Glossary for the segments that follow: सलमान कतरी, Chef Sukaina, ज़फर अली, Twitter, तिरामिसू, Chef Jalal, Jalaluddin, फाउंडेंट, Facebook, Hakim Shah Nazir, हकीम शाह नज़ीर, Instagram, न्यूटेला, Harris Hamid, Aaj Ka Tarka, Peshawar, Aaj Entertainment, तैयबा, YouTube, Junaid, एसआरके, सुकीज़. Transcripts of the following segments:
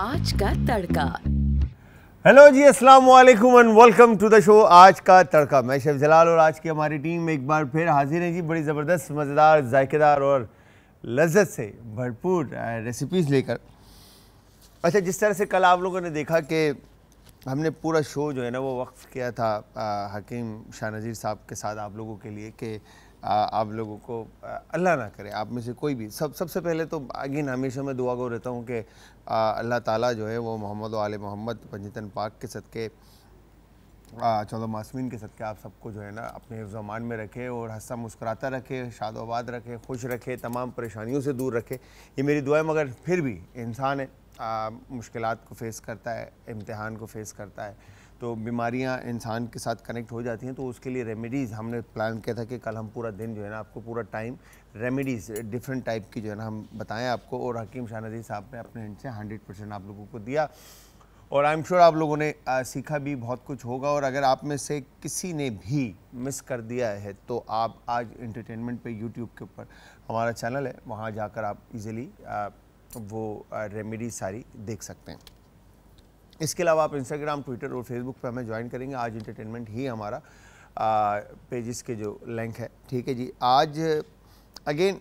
आज का तड़का। हेलो जी, अस्सलाम वालेकुम and welcome to the show आज का तड़का। मैं शेफ जलाल और आज की हमारी टीम एक बार फिर हाजिर है जी, बड़ी ज़बरदस्त, मज़ेदार, जायकेदार और लज्जत से भरपूर रेसिपीज़ लेकर। अच्छा, जिस तरह से कल आप लोगों ने देखा कि हमने पूरा शो जो है ना वो वक्फ किया था हकीम शाह नज़ीर साहब के साथ आप लोगों के लिए कि आप लोगों को अल्लाह ना करे आप में से कोई भी सबसे पहले तो अगेन हमेशा मैं दुआ को रहता हूँ कि अल्लाह ताला जो है वो मोहम्मद आले मोहम्मद पंजतन पाक के सदक़े 14 मासूमीन के सदक़े आप सबको जो है ना अपने हिफ्ज़ व अमान में रखे और हंसा मुस्कुराता रखे, शाद व आबाद रखे, खुश रखे, तमाम परेशानियों से दूर रखे। ये मेरी दुआ है। मगर फिर भी इंसान है, मुश्किलात को फ़ेस करता है, इम्तिहान को फ़ेस करता है, तो बीमारियां इंसान के साथ कनेक्ट हो जाती हैं। तो उसके लिए रेमेडीज़ हमने प्लान किया था कि कल हम पूरा दिन जो है ना आपको पूरा टाइम रेमेडीज़ डिफरेंट टाइप की जो है ना हम बताएं आपको। और हकीम शाह नज़ीर साहब ने अपने हिंद से 100% आप लोगों को दिया और आई एम श्योर आप लोगों ने सीखा भी बहुत कुछ होगा। और अगर आप में से किसी ने भी मिस कर दिया है तो आप आज इंटरटेनमेंट पे यूट्यूब के ऊपर हमारा चैनल है, वहाँ जाकर आप ईज़िली वो रेमेडीज़ सारी देख सकते हैं। इसके अलावा आप इंस्टाग्राम, ट्विटर और फेसबुक पर हमें ज्वाइन करेंगे। आज इंटरटेनमेंट ही हमारा पेजेस के जो लिंक है, ठीक है जी। आज अगेन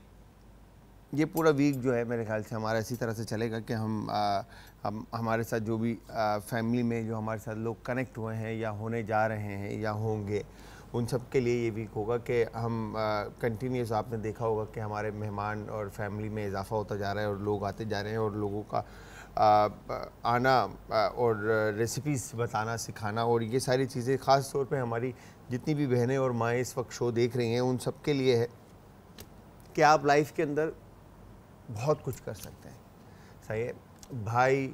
ये पूरा वीक जो है मेरे ख्याल से हमारा इसी तरह से चलेगा कि हम हमारे साथ जो भी फैमिली में जो हमारे साथ लोग कनेक्ट हुए हैं या होने जा रहे हैं या होंगे, उन सब के लिए ये वीक होगा कि हम कंटिन्यूस आपने देखा होगा कि हमारे मेहमान और फैमिली में इजाफा होता जा रहा है और लोग आते जा रहे हैं और लोगों का आना और रेसिपीज़ बताना, सिखाना और ये सारी चीज़ें ख़ास तौर पे हमारी जितनी भी बहनें और माएँ इस वक्त शो देख रही हैं उन सब के लिए है कि आप लाइफ के अंदर बहुत कुछ कर सकते हैं। सही है, भाई,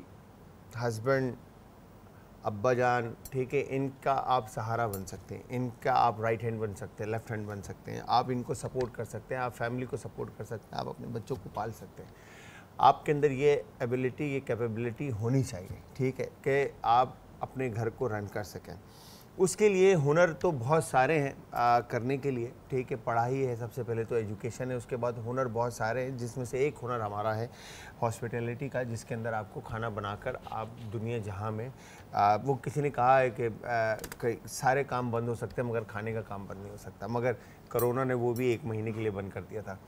हस्बैंड, अब्बा जान, ठीक है, इनका आप सहारा बन सकते हैं, इनका आप राइट हैंड बन सकते हैं, लेफ़्ट हैंड बन सकते हैं, आप इनको सपोर्ट कर सकते हैं, आप फैमिली को सपोर्ट कर सकते हैं, आप अपने बच्चों को पाल सकते हैं। आपके अंदर ये एबिलिटी, ये कैपेबिलिटी होनी चाहिए, ठीक है, कि आप अपने घर को रन कर सकें। उसके लिए हुनर तो बहुत सारे हैं करने के लिए, ठीक है। पढ़ाई है सबसे पहले तो, एजुकेशन है, उसके बाद हुनर बहुत सारे हैं जिसमें से एक हुनर हमारा है हॉस्पिटैलिटी का, जिसके अंदर आपको खाना बनाकर आप दुनिया जहाँ में वो किसी ने कहा है कि सारे काम बंद हो सकते हैं मगर खाने का काम बंद नहीं हो सकता, मगर कोरोना ने वो भी एक महीने के लिए बंद कर दिया था।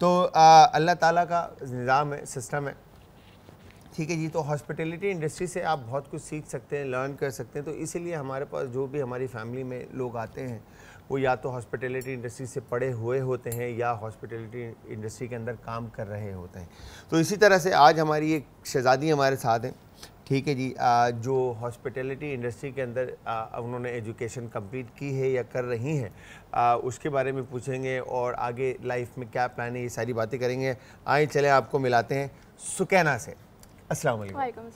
तो अल्लाह ताला का निज़ाम है, सिस्टम है, ठीक है जी। तो हॉस्पिटैलिटी इंडस्ट्री से आप बहुत कुछ सीख सकते हैं, लर्न कर सकते हैं। तो इसीलिए हमारे पास जो भी हमारी फैमिली में लोग आते हैं वो या तो हॉस्पिटैलिटी इंडस्ट्री से पढ़े हुए होते हैं या हॉस्पिटैलिटी इंडस्ट्री के अंदर काम कर रहे होते हैं। तो इसी तरह से आज हमारी एक शहज़ादी हमारे साथ हैं, ठीक है जी, जो हॉस्पिटैलिटी इंडस्ट्री के अंदर उन्होंने एजुकेशन कंप्लीट की है या कर रही हैं, उसके बारे में पूछेंगे और आगे लाइफ में क्या प्लान है, ये सारी बातें करेंगे। आए चले आपको मिलाते हैं सुकैना से। अस्सलाम वालेकुम।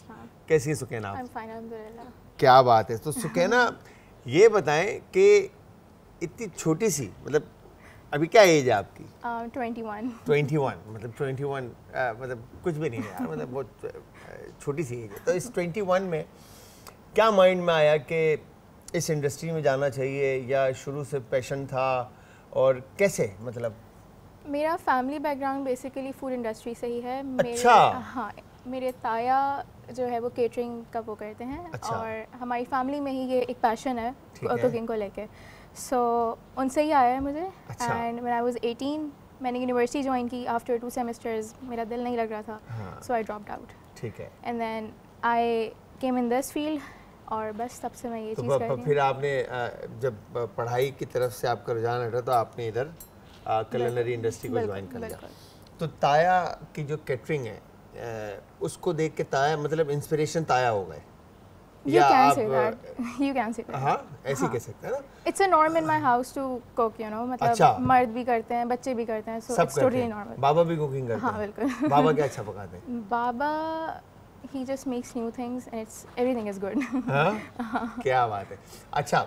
कैसी है सुकैना आप? I'm fine, alhamdulillah। क्या बात है। तो सुकैना ये बताएं कि इतनी छोटी सी, मतलब अभी क्या एज है आपकी? 21 मतलब 21 मतलब कुछ भी नहीं है यार, मतलब बहुत छोटी सी एज है। तो इस 21 में क्या माइंड में आया कि इस इंडस्ट्री में जाना चाहिए या शुरू से पैशन था और कैसे? मतलब मेरा family background basically food industry से ही है। अच्छा। हाँ, मेरे ताया जो है वो केटरिंग का वो करते हैं। अच्छा। और हमारी फैमिली में ही ये एक पैशन है कुकिंग को लेके, सो उनसे ही आया है मुझे। एंड व्हेन आई वाज 18 मैंने यूनिवर्सिटी ज्वाइन की। आफ्टर 2 सेमेस्टर्स मेरा दिल नहीं लग रहा था, सो आई ड्रॉप्ड आउट, ठीक है, and then I came in this field और बस तब से मैं ये चीज़ कर रही हूँ। फिर आपने जब पढ़ाई की तरफ से आपका रुझान हटा तो आपने इधर कुलिनरी इंडस्ट्री को ज्वाइन कर लिया। तो ताया की जो केटरिंग है उसको देख के ताया, मतलब इंस्पिरेशन ताया हो गए या आप? यू कैन से, हां ऐसे कह सकते हैं ना। It's a norm in my house to cook, you know, मतलब मर्द भी करते हैं, बच्चे भी करते हैं, सो इट्स टोटली नॉर्मल। बाबा भी कुकिंग करते हैं? हां बिल्कुल। बाबा क्या अच्छा पकाते हैं? बाबा ही just makes new things and it's everything is good. हां, क्या बात है। अच्छा,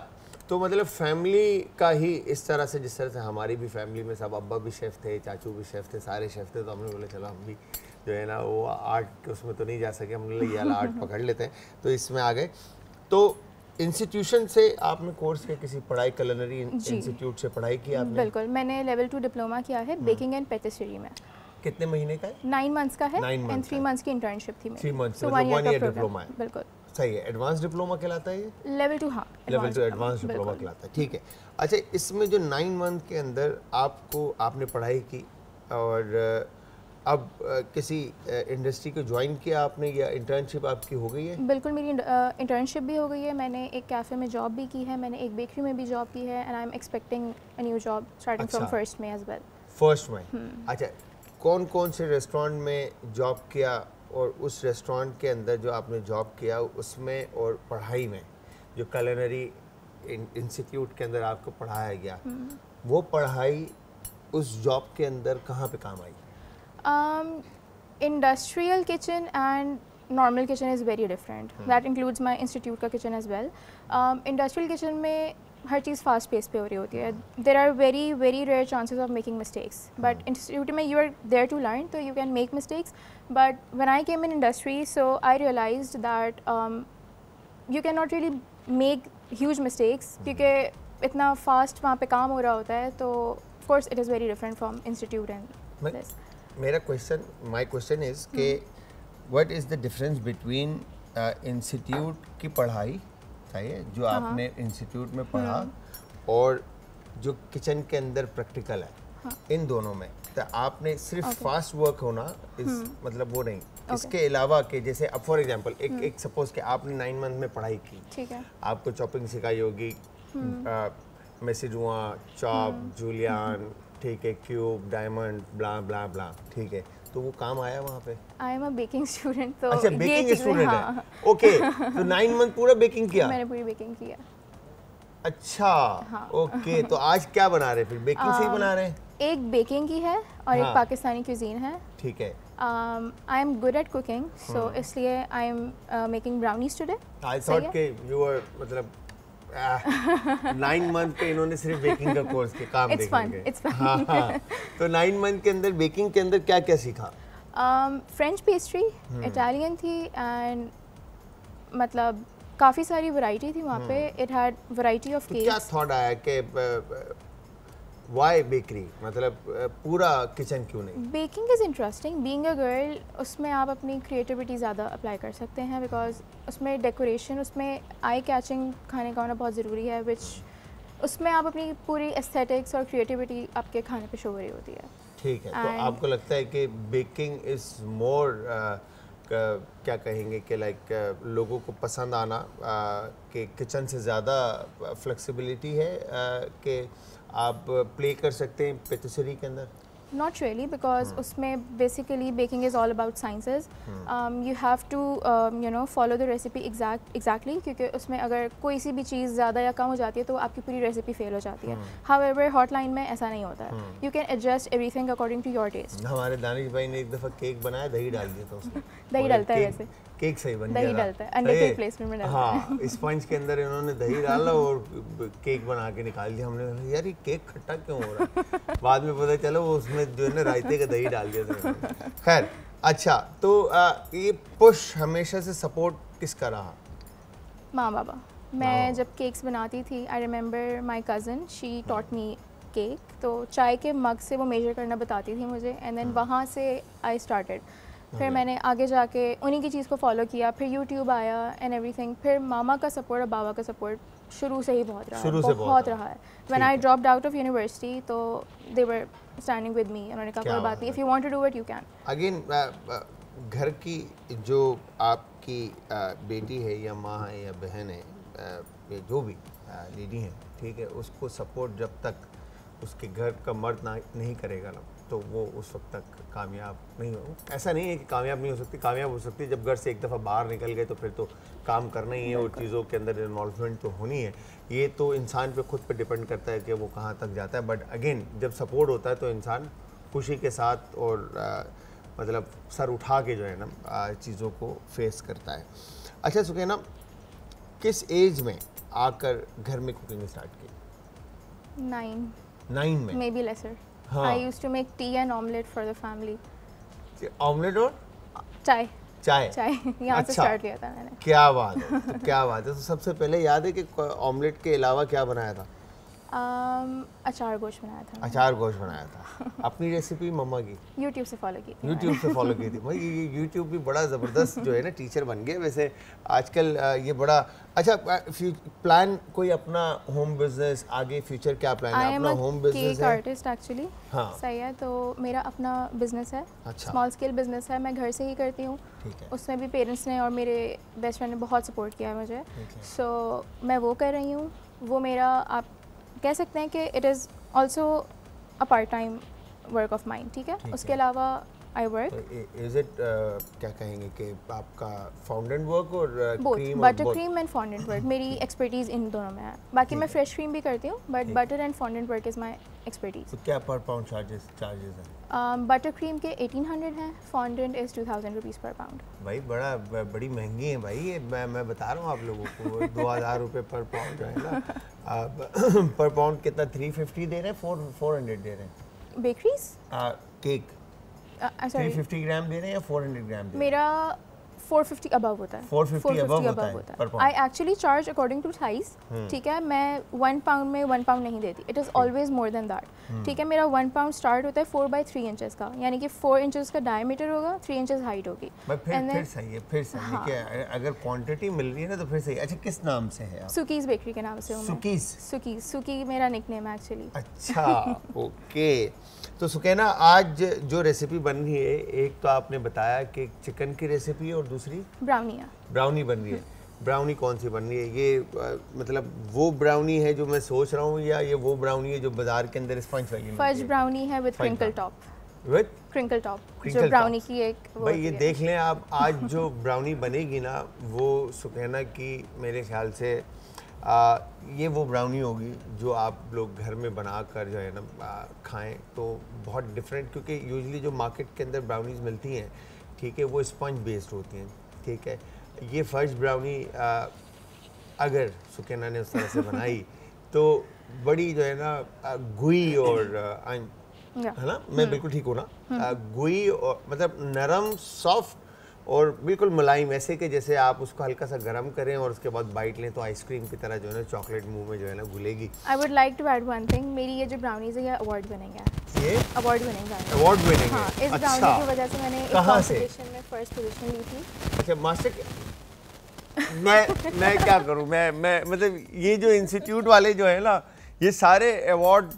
तो मतलब फैमिली का ही इस तरह से, जिस तरह से हमारी भी फैमिली में सब अब्बा भी शेफ़ थे, चाचू भी शेफ़ थे, सारे शेफ़ थे, तो हमने बोला चलो हम भी जो है ना वो आर्ट के उसमें तो नहीं जा सके, हमने बोला ये आर्ट पकड़ लेते हैं, तो इसमें आ गए। तो इंस्टीट्यूशन से आपने कोर्स के किसी पढ़ाई, कुलिनरी इंस्टीट्यूट से पढ़ाई की आपने? बिल्कुल, मैंने लेवल 2 डिप्लोमा किया है बेकिंग एंड पेटिस्ट्री में। कितने महीने का है? 9 मंथ्स का है एंड 3 मंथ्स की इंटर्नशिप थी मेरी। 3 मंथ्स तो 1 ईयर डिप्लोमा है। बिल्कुल सही है। एडवांस डिप्लोमा कहलाता है ये, लेवल 2। हाँ, लेवल 2 एडवांस डिप्लोमा कहलाता है। ठीक है। अच्छा, इसमें जो 9 मंथ के अंदर आपको आपने पढ़ाई की और अब किसी इंडस्ट्री को ज्वाइन किया आपने या इंटर्नशिप आपकी हो गई है? बिल्कुल, मेरी इंटर्नशिप भी हो गई है। मैंने एक कैफ़े में जॉब भी की है, मैंने एक बेकरी में भी जॉब की है and I am expecting a new job starting from 1 May as well. 1 May. अच्छा, कौन कौन से रेस्टोरेंट में जॉब किया और उस रेस्टोरेंट के अंदर जो आपने जॉब किया उसमें और पढ़ाई में जो कलिनरी इंस्टीट्यूट के अंदर आपको पढ़ाया गया वो पढ़ाई उस जॉब के अंदर कहाँ पे काम आई? Industrial kitchen and normal kitchen is very different. That includes my institute का kitchen as well. Industrial kitchen में हर चीज़ fast pace पे हो रही होती है. There are very rare chances of making mistakes. But institute में you are there to learn, so you can make mistakes. But when I came in industry, so I realized that you cannot really make huge mistakes क्योंकि इतना fast वहाँ पे काम हो रहा होता है. तो of course it is very different from institute and this. मेरा क्वेश्चन, माय क्वेश्चन इज़ के what is the difference between institute की पढ़ाई जो आपने इंस्टीट्यूट में पढ़ा और जो किचन के अंदर प्रैक्टिकल है, इन दोनों में तो आपने सिर्फ फास्ट वर्क होना इस मतलब वो नहीं, इसके अलावा के जैसे अब फॉर एग्जांपल एक सपोज के आपने 9 मंथ में पढ़ाई की, ठीक है, आपको चॉपिंग सिखाई होगी, मेसिजुआ, चॉप, जूलियन, ठीक है, cube, diamond, blah blah blah, ठीक है, तो वो काम आया वहाँ पे? I am a baking student, तो अच्छा बेकिंग स्टूडेंट है, ओके। तो 9 मंथ पूरा बेकिंग किया? मैंने पूरी बेकिंग किया। अच्छा, ओके। तो आज क्या बना रहे फिर? बेकिंग से ही बना रहे हैं? एक बेकिंग की है और एक पाकिस्तानी क्यूजीन है, ठीक है। I am good at cooking, so इसलिए I am making brownies today. I thought के यू वर मतलब 9 मंथ पे इन्होंने सिर्फ बेकिंग का कोर्स के काम देखेंगे। हाँ, तो 9 मंथ के अंदर बेकिंग के अंदर क्या क्या सीखा? फ्रेंच पेस्ट्री, इटालियन थी एंड मतलब काफ़ी सारी वैरायटी थी वहाँ पे। It had variety of cakes. क्या थॉट आया कि वाई बेकरी, मतलब पूरा किचन क्यों नहीं? Baking is interesting, being a girl उसमें आप अपनी क्रिएटिविटी ज़्यादा अप्लाई कर सकते हैं बिकॉज उसमें डेकोरेशन, उसमें आई कैचिंग खाने का होना बहुत ज़रूरी है, विच उसमें आप अपनी पूरी एस्थेटिक्स और क्रिएटिविटी आपके खाने पे शो हो रही होती है, ठीक है। तो आपको लगता है कि बेकिंग इज़ मोर क्या कहेंगे कि लाइक लोगों को पसंद आना कि किचन से ज़्यादा फ्लेक्सिबिलिटी है कि आप प्ले कर सकते हैं पेटिसरी के अंदर? नॉट रियली, बिकॉज उसमें basically baking is all about sciences. You have to you know follow the recipe exactly क्योंकि उसमें अगर कोई सी भी चीज़ ज़्यादा या कम हो जाती है तो आपकी पूरी रेसिपी फेल हो जाती है। हाउएवर हॉटलाइन में ऐसा नहीं होता है, you can adjust everything according to your taste. हमारे दानिश भाई ने एक दफ़ा केक बनाया, दही डाल दिया था उसमें। दही डालता है वैसे केक सही बन गया, दही डालता है अंडे के प्लेसमेंट में डालता है। हाँ, स्पंज के अंदर इन्होंने दही डाला और केक बना के निकाल दिया। हमने यार ये केक खट्टा क्यों हो रहा है, बाद में पता चला वो उसमें जो है ना रायते का दही डाल दिया था। खैर, अच्छा, तो ये पुश हमेशा से सपोर्ट किसका रहा? माँ बाबा। मैं जब केक्स बनाती थी, I remember my cousin, she taught me cake, तो चाय के मग से वो मेजर करना बताती थी मुझे एंड देन वहाँ से आई स्टार्टेड। फिर मैंने आगे जाके उन्हीं की चीज़ को फॉलो किया, फिर यूट्यूब आया एंड एवरीथिंग। फिर मामा का सपोर्ट और बाबा का सपोर्ट शुरू से ही बहुत रहा है, बहुत रहा है। When I dropped out of university तो they were standing with me, उन्होंने कहा कोई बात नहीं, if you want to do it you can. Again घर की जो आपकी बेटी है या माँ है या बहन है जो भी लेडी है, ठीक है, उसको सपोर्ट जब तक उसके घर का मर्द नहीं करेगा ना तो वो उस वक्त तक कामयाब नहीं हो। ऐसा नहीं है कि कामयाब नहीं हो सकती, कामयाब हो सकती है। जब घर से एक दफ़ा बाहर निकल गए तो फिर तो काम करना ही है और चीज़ों के अंदर इन्वॉल्वमेंट तो होनी है। ये तो इंसान पे खुद पे डिपेंड करता है कि वो कहाँ तक जाता है। बट अगेन जब सपोर्ट होता है तो इंसान खुशी के साथ और मतलब सर उठा के जो है ना चीज़ों को फेस करता है। अच्छा सुकैना, किस एज में आकर घर में कुकिंग स्टार्ट की? 9 में, मे बी लेसर। हाँ। I used to make tea and omelette for the family. Omelette और चाय। चाय, चाय यहाँ से स्टार्ट किया था मैंने। क्या बात है, क्या बात है। तो सबसे पहले याद है कि ऑमलेट के अलावा क्या बनाया था? अचार गोश्त बनाया था। अचार गोश्त बनाया था। अपनी रेसिपी मम्मा की YouTube से फॉलो की थी। YouTube से फॉलो की थी। भाई ये YouTube भी बड़ा ज़बरदस्त जो है ना टीचर बन गए वैसे आजकल ये बड़ा अच्छा। प्लान कोई अपना होम बिजनेस आगे फ्यूचर क्या प्लान है अपना? होम बिजनेस है आर्टिस्ट एक्चुअली। हाँ सही है। तो मेरा अपना बिजनेस है, स्मॉल स्केल बिजनेस है, मैं घर से ही करती हूँ। उसमें भी पेरेंट्स ने और मेरे बेस्ट फ्रेंड ने बहुत सपोर्ट किया है मुझे। सो मैं वो कर रही हूँ। वो मेरा आप कह सकते हैं कि it is also a part time work of mind. ठीक है, उसके अलावा आई वर्क इज इट क्या कहेंगे कि आपका फाउंडेंट वर्क और cream, butter cream and फाउंडेंट work मेरी एक्सपर्टीज़ इन दोनों में है। बाकी मैं फ्रेश क्रीम भी करती हूँ but butter and फाउंडेंट work is my expertise. तो क्या पर पाउंड चार्जेस हैं? बटर क्रीम के 1800 हैं, फाउंडेंट इज़ 2000 रुपीज़ पर पाउंड। भाई बड़ा बड़ी महंगी है भाई ये। मैं बता रहा हूँ आप लोगों को 2000 रुपये पर पाउंड है ना। पर पाउंड कितना 350 दे रहे हैं, 400 दे रहे हैं बेकरीज। केक 350 ग्राम दे रहे हैं या 400 ग्राम दे रहे? मेरा 450 अबव होता है। 450 अबव होता है। I actually charge according to size. ठीक है, मैं 1 पाउंड में 1 पाउंड नहीं देती। It is always more than that. ठीक है, मेरा 1 पाउंड स्टार्ट होता है 4 by 3 इंचेस का, यानी कि 4 इंचेस का डायमीटर होगा, 3 इंचेस हाइट होगी। फिर सही है, फिर सही है। क्या अगर क्वांटिटी मिल रही है ना तो फिर सही है। अच्छा किस नाम से है? सुकीज़ बेकरी के नाम से हूँ। सुकीज़। सुकीज़, सुकी मेरा निकनेम है एक्चुअली। अच्छा ओके। तो सुकैना आज जो रेसिपी बन रही है, एक तो आपने बताया कि चिकन की रेसिपी है और दूसरी ब्राउनी बन रही है। ब्राउनी कौन सी बन रही है? ये मतलब वो ब्राउनी है जो मैं सोच रहा हूँ या ये वो ब्राउनी है जो बाजार के अंदर स्पंज वाली? फज ब्राउनी है with crinkle top. With crinkle top जो ब्राउनी की एक भाई ये देख लें आप। आज जो ब्राउनी बनेगी ना वो सुकैना की मेरे ख्याल से ये वो ब्राउनी होगी जो आप लोग घर में बना कर जो है ना खाएं तो बहुत डिफरेंट, क्योंकि यूजुअली जो मार्केट के अंदर ब्राउनीज मिलती हैं ठीक है वो स्पंज बेस्ड होती हैं। ठीक है, ये फर्स्ट ब्राउनी अगर सुकैना ने उस तरह से बनाई तो बड़ी जो है ना गुई और है ना, मैं बिल्कुल ठीक हूँ ना, गुई और मतलब नरम सॉफ्ट और बिल्कुल मुलायम, ऐसे के जैसे आप उसको हल्का सा गर्म करें और उसके बाद बाइट लें तो आइसक्रीम की तरह जो है ना चॉकलेट मुंह में जो है ना घुलेगी। I would like to add one thing, मेरी ये जो ब्राउनीज है ये अवार्ड बनेंगे। ये अवार्ड बनेगा, अवार्ड बनेंगे। हाँ, इस ब्राउनी की वजह से मैंने कॉम्पिटिशन में फर्स्ट पोजीशन ली थी। अच्छा मास्टर मैं क्या करूँ, मैं मतलब ये जो इंस्टीट्यूट वाले जो है ना ये सारे अवार्ड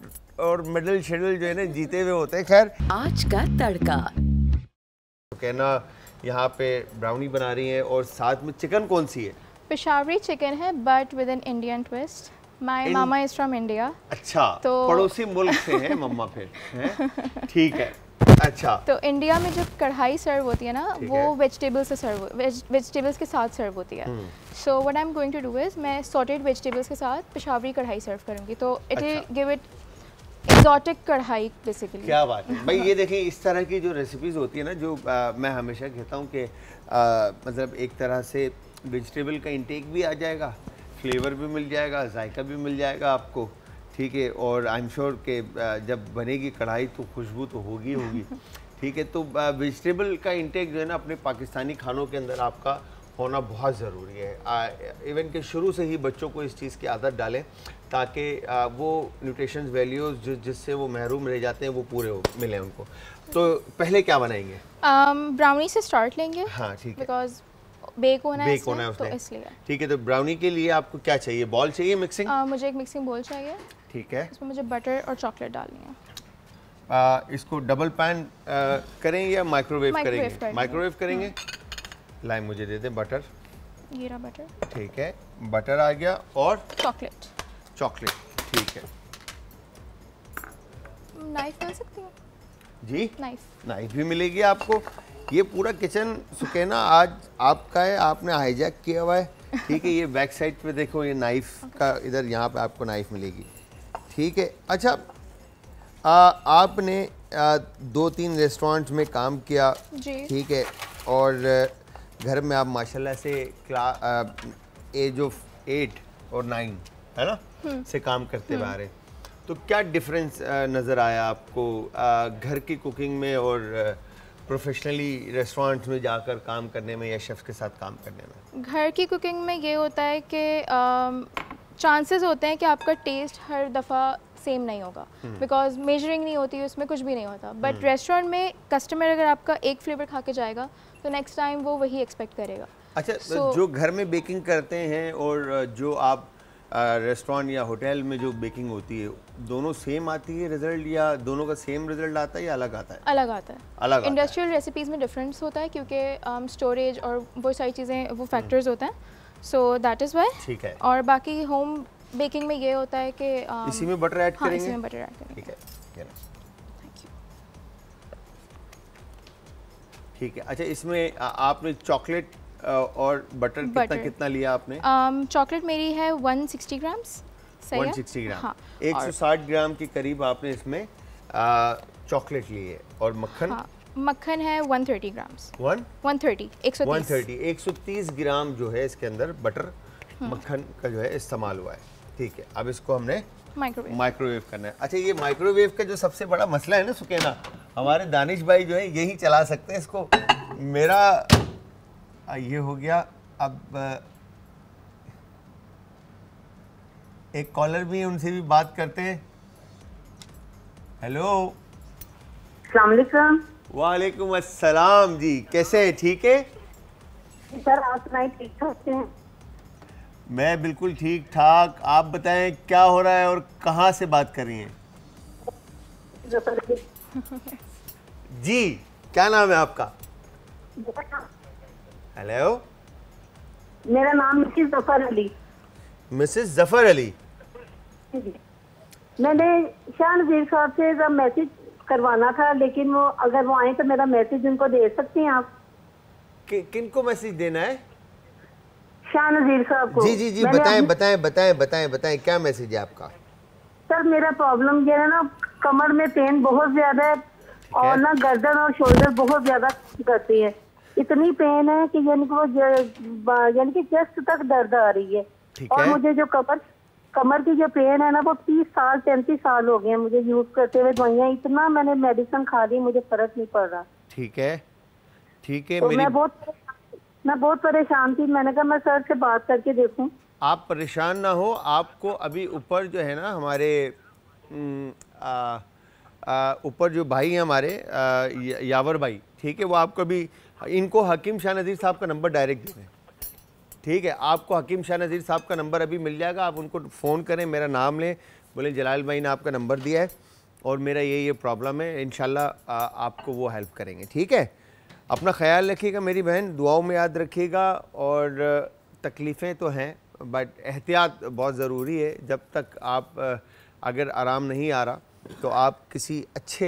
और मेडल शेडल जो है ना जीते हुए होते हैं। खैर आज का तड़का कहना यहाँ पे ब्राउनी बना रही हैं और साथ में चिकन कौन सी है? पेशावरी चिकन है but with an Indian twist. My mama is from India. अच्छा तो पड़ोसी मुल्क से है मम्मा फिर है? ठीक है। अच्छा तो इंडिया में जो कढ़ाई सर्व होती है ना वो वेजिटेबल से वेजिटेबल्स के साथ सर्व होती है। So what I am going to do is मैं सॉटेड वेजिटेबल्स के साथ पेशावरी कढ़ाई सर्व करूँगी तो it will give it exotic कढ़ाई बेसिकली। क्या बात है भाई। ये देखिए इस तरह की जो रेसिपीज़ होती है ना जो मैं हमेशा कहता हूँ कि मतलब एक तरह से वेजिटेबल का इंटेक भी आ जाएगा, फ्लेवर भी मिल जाएगा, जायका भी मिल जाएगा आपको। ठीक है, और आई एम श्योर कि जब बनेगी कढ़ाई तो खुशबू तो होगी होगी। ठीक है, तो वेजिटेबल का इंटेक जो है ना अपने पाकिस्तानी खानों के अंदर आपका होना बहुत ज़रूरी है। इवन के शुरू से ही बच्चों को इस चीज़ की आदत डालें ताकि वो न्यूट्रिशन वैल्यूज़ जिससे वो महरूम रह जाते हैं वो पूरे मिलें उनको। तो पहले क्या बनाएंगे? ब्राउनी से स्टार्ट लेंगे। हाँ ठीक है, बिकॉज बेक होना है तो इसलिए। ठीक है, तो ब्राउनी के लिए आपको क्या चाहिए? बॉल चाहिए, मिक्सिंग? मुझे एक मिक्सिंग बॉल चाहिए। ठीक है, उसमें मुझे बटर और चॉकलेट डालनी है। इसको डबल पैन करें या माइक्रोवेव करेंगे? माइक्रोवेव करेंगे। लाइम मुझे दे दे बटर। ये रहा बटर। ठीक है, बटर आ गया और चॉकलेट। चॉकलेट ठीक है। नाइफ डाल सकती हूँ? जी नाइफ भी मिलेगी आपको। ये पूरा किचन सुकैना आज आपका है, आपने हाईजैक किया हुआ है। ठीक है, ये बैक साइड पे देखो ये नाइफ का इधर यहाँ पे आपको नाइफ मिलेगी। ठीक है, अच्छा आपने 2-3 रेस्टोरेंट में काम किया। ठीक है, और घर में आप माशाल्लाह से एज ऑफ 8 और 9 है ना से काम करते हुए आ रहे, तो क्या डिफरेंस नज़र आया आपको घर की कुकिंग में और प्रोफेशनली रेस्टोरेंट में जाकर काम करने में या शेफ के साथ काम करने में? घर की कुकिंग में ये होता है कि चांसेस होते हैं कि आपका टेस्ट हर दफ़ा सेम नहीं होगा बिकॉज मेजरिंग नहीं होती है, उसमें कुछ भी नहीं होता। बट रेस्टोरेंट में कस्टमर अगर आपका एक फ्लेवर खा के जाएगा तो नेक्स्ट टाइम वो वही एक्सपेक्ट करेगा। अच्छा, जो घर में बेकिंग करते हैं और जो आप रेस्टोरेंट या होटल में जो बेकिंग होती है, दोनों सेम आती है रिजल्ट, या दोनों का सेम रिजल्ट आता है या अलग आता है? अलग आता है। अलग इंडस्ट्रियल रेसिपीज़ में डिफरेंस होता है क्योंकि स्टोरेज और वो सारी चीज़ें, वो फैक्टर्स होते हैं, सो दैट इज़ व्हाई। ठीक है। और बाकी होम बेकिंग में ये होता है कि इसी में बटर ऐड करेंगे। इसमें बटर ऐड करेंगे। ठीक है, ठीक है। अच्छा, इसमें आपने चॉकलेट और बटर कितना लिया आपने? चॉकलेट मेरी है 160 ग्राम्स। सही है? 160 ग्राम। हाँ। 160 ग्राम के करीब आपने इसमें चॉकलेट ली है। और मक्खन? हाँ। मक्खन है 130 ग्राम्स। 130 ग्राम जो है इसके अंदर बटर मक्खन का जो है इस्तेमाल हुआ है। ठीक है। अब इसको हमने माइक्रोवेव करना है। अच्छा, ये माइक्रोवेव का जो सबसे बड़ा मसला है ना सुकैना, हमारे दानिश भाई जो है यही चला सकते हैं इसको। मेरा ये हो गया। अब एक कॉलर भी है, उनसे भी बात करते हैं। हेलो, अस्सलाम वालेकुम। वालेकुम अस्सलाम जी, कैसे हैं? ठीक है सर, आप सुनाइए, ठीक ठाक हैं? मैं बिल्कुल ठीक ठाक। आप बताएं क्या हो रहा है और कहाँ से बात कर रही हैं? जी, क्या नाम है आपका? हेलो, मेरा नाम मिसेस ज़फर अली। मिसेस ज़फर अली, मैंने शाह नज़ीर साहब से जब मैसेज करवाना था, लेकिन वो अगर वो आए तो मेरा मैसेज उनको दे सकते हैं आप? किनको मैसेज देना है? शाह नज़ीर साहब को। जी जी जी, बताएं क्या मैसेज है आपका? सर, मेरा प्रॉब्लम ये है ना, कमर में पेन बहुत ज़्यादा है और ना गर्दन और शोल्डर बहुत ज़्यादा करती है। इतनी पेन है कि यानी कि चेस्ट तक दर्द आ रही है। और मुझे जो कमर की जो पेन है ना, वो 35 साल हो गए हैं मुझे यूज करते हुए दवाइयाँ। इतना मैंने मेडिसिन खा ली, मुझे फर्क नहीं पड़ रहा। ठीक है, ठीक है। तो मैं बहुत परेशान थी। मैंने कहा मैं सर से बात करके देखूं। आप परेशान ना हो। आपको अभी ऊपर जो है ना, हमारे ऊपर जो भाई हैं हमारे यावर भाई, ठीक है, वो आपको अभी इनको हकीम शाह नज़ीर साहब का नंबर डायरेक्ट देना है। ठीक है, आपको हकीम शाह नज़ीर साहब का नंबर अभी मिल जाएगा। आप उनको फ़ोन करें, मेरा नाम लें, बोले जलाल भाई ने आपका नंबर दिया है और मेरा ये प्रॉब्लम है। इंशाल्लाह आपको वो हेल्प करेंगे। ठीक है, अपना ख्याल रखिएगा मेरी बहन, दुआओं में याद रखिएगा। और तकलीफ़ें तो हैं बट एहतियात बहुत ज़रूरी है। जब तक आप अगर आराम नहीं आ रहा तो आप किसी अच्छे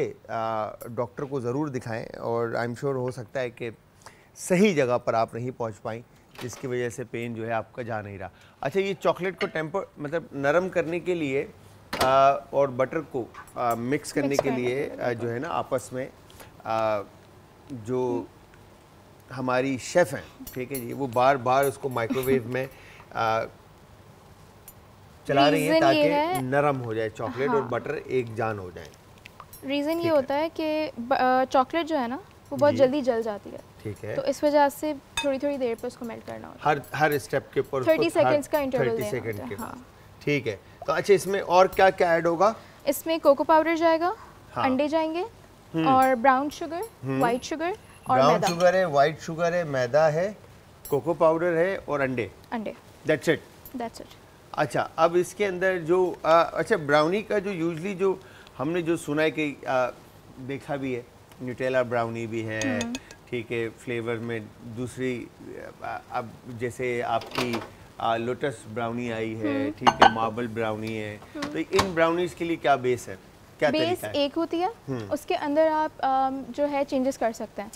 डॉक्टर को ज़रूर दिखाएं। और आई एम श्योर हो सकता है कि सही जगह पर आप नहीं पहुंच पाएँ, जिसकी वजह से पेन जो है आपका जा नहीं रहा। अच्छा, ये चॉकलेट को नरम करने के लिए और बटर को मिक्स करने के लिए जो है ना, आपस में जो हमारी शेफ़ हैं, ठीक है जी, वो बार बार उसको माइक्रोवेव में चला रही है ताकि नरम हो जाए चॉकलेट। हाँ। और बटर एक जान हो जाए। रीज़न ये होता है कि चॉकलेट जो है ना, वो बहुत जल्दी जल जाती है। ठीक है, तो इस वजह से थोड़ी थोड़ी देर पर उसको मेल्ट करना होता है। हर स्टेप के ऊपर 30 सेकंड्स का इंटरवल देना होता है। ठीक है, तो अच्छा, इसमें और क्या क्या ऐड होगा? इसमें कोको पाउडर जाएगा, अंडे जाएंगे और ब्राउन शुगर, वाइट शुगर और मैदा। ब्राउन शुगर है, वाइट शुगर है, मैदा है, कोको पाउडर है और अंडे। That's it. अच्छा, अब इसके अंदर जो अच्छा ब्राउनी का जो यूजली जो हमने जो सुना है कि देखा भी है, न्यूटेला ब्राउनी भी है, ठीक है, फ्लेवर में दूसरी अब जैसे आपकी लोटस ब्राउनी आई है, ठीक है, मार्बल ब्राउनी है। तो इन ब्राउनीज के लिए क्या बेस है, क्या बेस है? एक होती है, उसके अंदर आप जो है चेंजेस कर सकते हैं।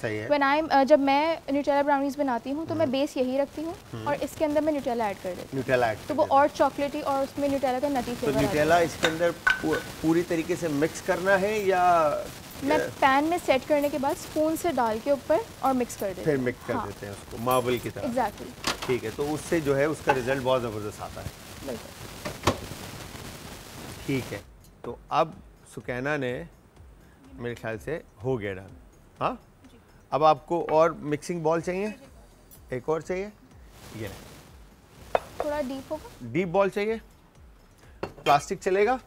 जब मैं न्यूटेला ब्राउनीज बनाती हूँ तो मैं बेस यही रखती हूँ और इसके अंदर मैं न्यूटेला ऐड कर देती हूँ, तो वो और चॉकलेटी और उसमें न्यूटेला का नटी फ्लेवर। तो न्यूटेला इसके अंदर पूरी तरीके से मिक्स करना है या मैं पैन में सेट करने के बाद स्पून से डाल के ऊपर और मिक्स कर देते हैं? फिर मिक्स कर देते हैं उसको मार्बल की तरह। एग्जैक्टली। ठीक है, तो उससे जो है उसका रिजल्ट बहुत ज़बरदस्त आता है। ठीक है, तो अब सुकैना ने मेरे ख्याल से हो गया डाल। हाँ, अब आपको और मिक्सिंग बॉल चाहिए, एक और चाहिए, ये थोड़ा डीप होगा, डीप बॉल चाहिए। प्लास्टिक चलेगा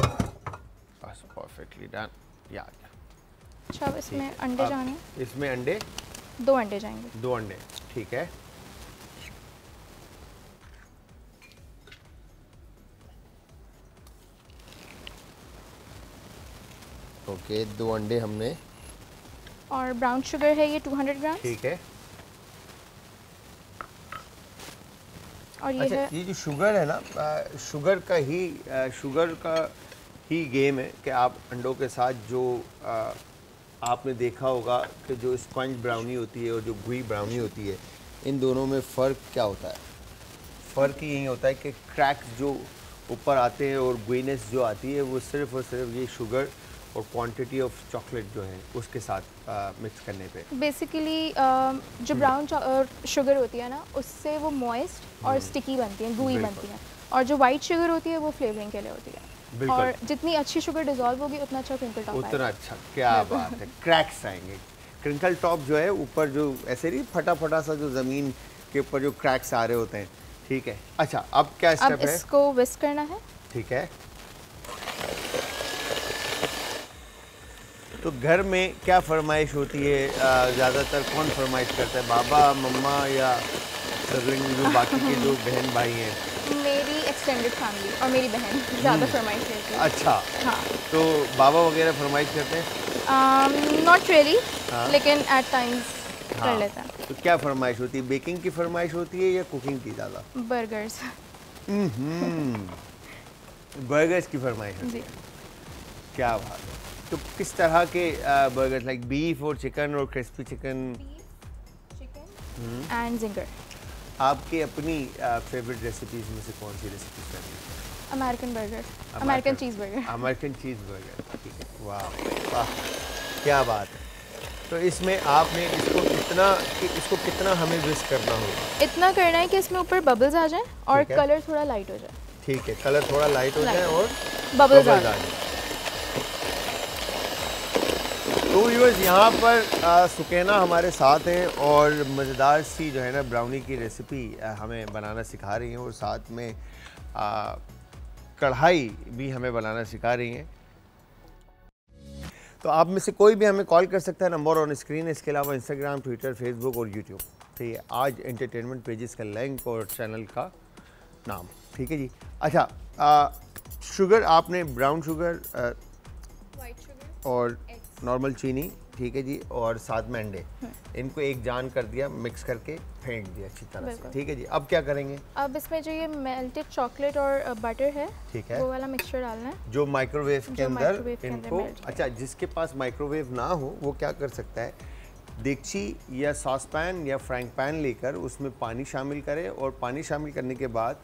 बस, परफेक्टली डन। अच्छा इसमें अंडे जाने, इसमें अंडे, दो अंडे जाएंगे, दो अंडे, ठीक है। ओके दो अंडे हमने, और ब्राउन शुगर है ये 200 ग्राम, ठीक है। और ये अच्छा, ये जो शुगर है ना, शुगर का ही गेम है कि आप अंडों के साथ जो आपने देखा होगा कि जो स्पंज ब्राउनी होती है और जो गुई ब्राउनी होती है, इन दोनों में फ़र्क क्या होता है? फ़र्क यही होता है कि क्रैक्स जो ऊपर आते हैं और गुईनेस जो आती है वो सिर्फ़ और सिर्फ ये शुगर और क्वांटिटी ऑफ चॉकलेट जो है उसके साथ मिक्स करने पे। बेसिकली जो ब्राउन शुगर होती है ना, उससे वो मॉइस्ट और स्टिकी बनती है, गूई बनती है, और जो वाइट शुगर होती है वो फ्लेवरिंग के लिए होती है। और जितनी अच्छी शुगर डिजोल्व होगी उतना अच्छा क्रिंकल टॉप, उतना अच्छा, क्या बात है, क्रैक्स आएंगे। क्रिंकल टॉप जो है ऊपर जो ऐसे नहीं फटाफटा सा जो ज़मीन के ऊपर जो क्रैक्स आ रहे होते हैं, ठीक है। अच्छा अब क्या स्टेप है? इसको व्हिस्क करना है, ठीक है। तो घर में क्या फरमाइश होती है, ज़्यादातर कौन फरमाइश करता है, बाबा, मम्मा या जो बाकी के जो बहन भाई हैं? मेरी एक्सटेंडेड फैमिली और मेरी बहन ज़्यादा फरमाइश करती है। अच्छा हाँ, तो बाबा वगैरह फरमाइश करते हैं? नॉट रियली, लेकिन एट टाइम्स कर लेता है। तो क्या फरमाइश होती है, बेकिंग की फरमाइश होती है या कुकिंग की? ज़्यादा बर्गर्स, बर्गर्स की फरमाइश होती है, क्या बात है। तो किस तरह के बर्गर, लाइक बीफ और चिकन और क्रिस्पी चिकन एंड जिंगर? आपके अपनी फेवरेट रेसिपीज में से कौन सी recipe favourite? American burger, American cheese burger, American cheese burger, ठीक है। वाह वाह क्या बात है। तो इसमें आपने इसको कितना हमें व्हिस्क करना होगा? इतना करना है कि इसमें ऊपर बबल्स आ जाएँ और कलर थोड़ा लाइट हो जाए, ठीक है। कलर थोड़ा लाइट हो जाए और बबल्स आ जाए। तो व्यूअर्स यहाँ पर सुकैना हमारे साथ हैं और मज़ेदार सी जो है ना ब्राउनी की रेसिपी हमें बनाना सिखा रही हैं, और साथ में कढ़ाई भी हमें बनाना सिखा रही हैं। तो आप में से कोई भी हमें कॉल कर सकता है, नंबर ऑन स्क्रीन है। इसके अलावा इंस्टाग्राम, ट्विटर, फेसबुक और यूट्यूब, तो ये आज एंटरटेनमेंट पेजेस का लिंक और चैनल का नाम, ठीक है जी। अच्छा शुगर आपने ब्राउन शुगर, वाइट शुगर और नॉर्मल चीनी, ठीक है जी, और साथ में अंडे, इनको एक जान कर दिया, मिक्स करके फेंट दिया अच्छी तरह से, ठीक है जी। अब क्या करेंगे? अब इसमें जो ये मेल्टेड चॉकलेट और बटर है, ठीक है, वो वाला मिक्सचर डालना है जो माइक्रोवेव के अंदर इनको। अच्छा जिसके पास माइक्रोवेव ना हो वो क्या कर सकता है, देगची या सॉस पैन या फ्राइंग पैन लेकर उसमें पानी शामिल करे, और पानी शामिल करने के बाद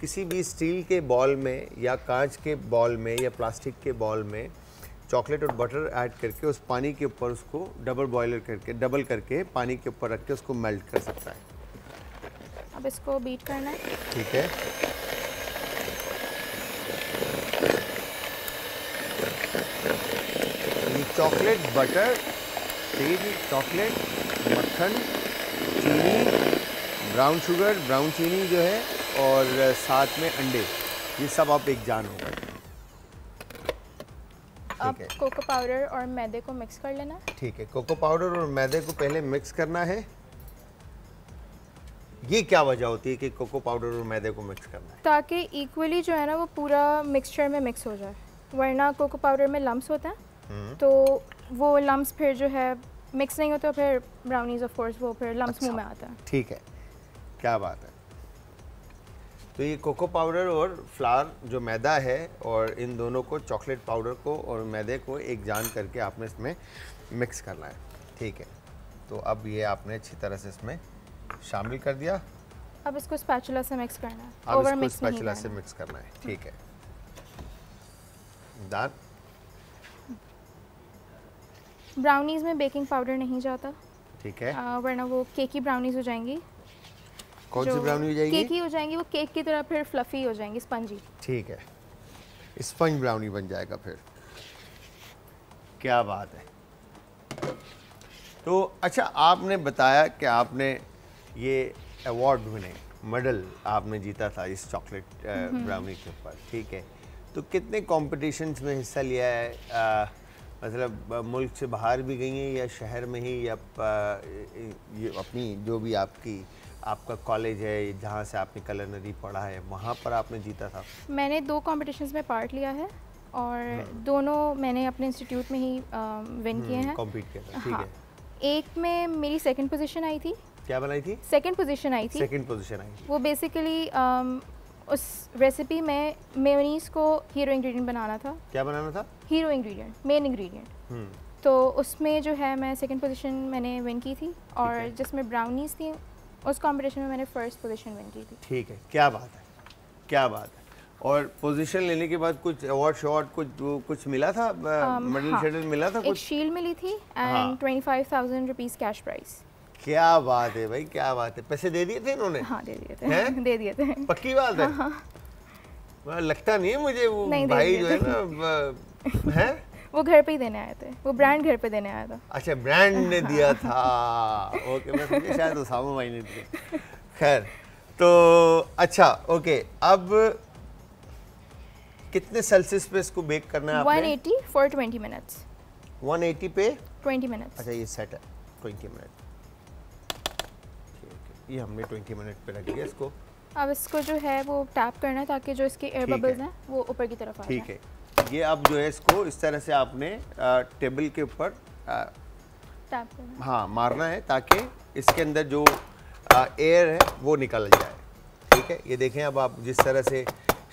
किसी भी स्टील के बॉल में या कांच के बॉल में या प्लास्टिक के बॉल में चॉकलेट और बटर ऐड करके उस पानी के ऊपर उसको डबल बॉयलर करके, डबल करके पानी के ऊपर रख के उसको मेल्ट कर सकता है। अब इसको बीट करना है, ठीक है। ये चॉकलेट बटर, चॉकलेट मक्खन, चीनी, ब्राउन शुगर, ब्राउन चीनी जो है, और साथ में अंडे, ये सब आप एक जान हो गए। अब कोको पाउडर और मैदे को मिक्स कर लेना, ठीक है। कोको पाउडर और मैदे को पहले मिक्स करना है। ये क्या वजह होती है कि कोको पाउडर और मैदे को मिक्स करना है? ताकि इक्वली जो है ना वो पूरा मिक्सचर में मिक्स हो जाए, वरना कोको पाउडर में लम्स होते हैं, तो वो लम्स फिर जो है मिक्स नहीं होता, फिर ब्राउनीज ऑफ कोर्स वो फिर लम्स मुँह में आता है, ठीक है, क्या बात है। तो ये कोको पाउडर और फ्लावर जो मैदा है, और इन दोनों को, चॉकलेट पाउडर को और मैदे को एक जान करके आपने इसमें मिक्स करना है, ठीक है। तो अब ये आपने अच्छी तरह से इसमें शामिल कर दिया। अब इसको स्पैचुला से मिक्स करना है, अब इसको स्पैचुला से मिक्स करना है, ठीक है। ब्राउनीज में बेकिंग पाउडर नहीं जाता, ठीक है, वरना वो केकी ब्राउनीज हो जाएंगी। कौन सी ब्राउनी हो जाएगी? केक ही हो जाएंगी, वो केक की तरह फिर फ्लफी हो जाएंगी, स्पंजी, ठीक है, स्पंज ब्राउनी बन जाएगा फिर, क्या बात है। तो अच्छा आपने बताया कि आपने ये अवार्ड होने मेडल आपने जीता था इस चॉकलेट ब्राउनी के ऊपर, ठीक है। तो कितने कॉम्पिटिशन्स में हिस्सा लिया है, मतलब मुल्क से बाहर भी गई हैं या शहर में ही, या ये अपनी जो भी आपकी आपका कॉलेज है जहाँ से आपने कलनरी पढ़ा है वहाँ पर आपने जीता था? मैंने 2 कॉम्पिटिशन्स में पार्ट लिया है और दोनों मैंने अपने इंस्टीट्यूट में ही विन किए हैं, कॉम्पीट किया था, ठीक है। एक में मेरी 2nd पोजीशन आई थी। क्या बनाई थी? 2nd पोजीशन आई थी। 2nd पोजीशन आई थी। वो बेसिकली उस रेसिपी में मेयोनीज़ को हीरो इंग्रेडिएंट बनाना था। क्या बनाना था? Hero ingredient, main ingredient. तो उसमें जो है मैं 2nd पोजीशन मैंने विन की थी और जिसमें ब्राउनीज़ थी उस कॉम्पिटिशन में मैंने 1st पोजीशन विन की थी। ठीक है, क्या बात है, क्या बात है। और पोजीशन लेने के बाद कुछ अवार्ड शॉर्ट कुछ मिला था, मेडल शेडल मिला था? एक शील्ड मिली थी एंड 25,000 रुपीस कैश प्राइस। क्या बात है भाई, क्या बात है। पैसे दे दिए थे इन्होंने? हाँ, दे दिए थे। हैं? दे दिए थे। पक्की बात है? हाँ। लगता नहीं है मुझे, वो नहीं, भाई जो है ना, है वो घर पे ही देने आए थे, वो ब्रांड घर पे देने आया था। अच्छा, ब्रांड ने दिया था, ओके। मैं शायद उसामा भाई ने दिया। खैर, तो अच्छा, ओके। अब कितने सेल्सियस पे इसको बेक करना है आपने? 180 for 20 minutes. 180 पे 20 minutes. अच्छा, ये सेट है 20 मिनट। ये हमने 20 मिनट पे रख दिया इसको। अब इसको जो है वो टैप करना है ताकि जो इसके एयर बबल्स हैं वो ऊपर की तरफ आए। ठीक है, ये अब जो है इसको इस तरह से आपने टेबल के ऊपर टैप करना है। हाँ, मारना है ताकि इसके अंदर जो एयर है वो निकल जाए, ठीक है। ये देखें, अब आप जिस तरह से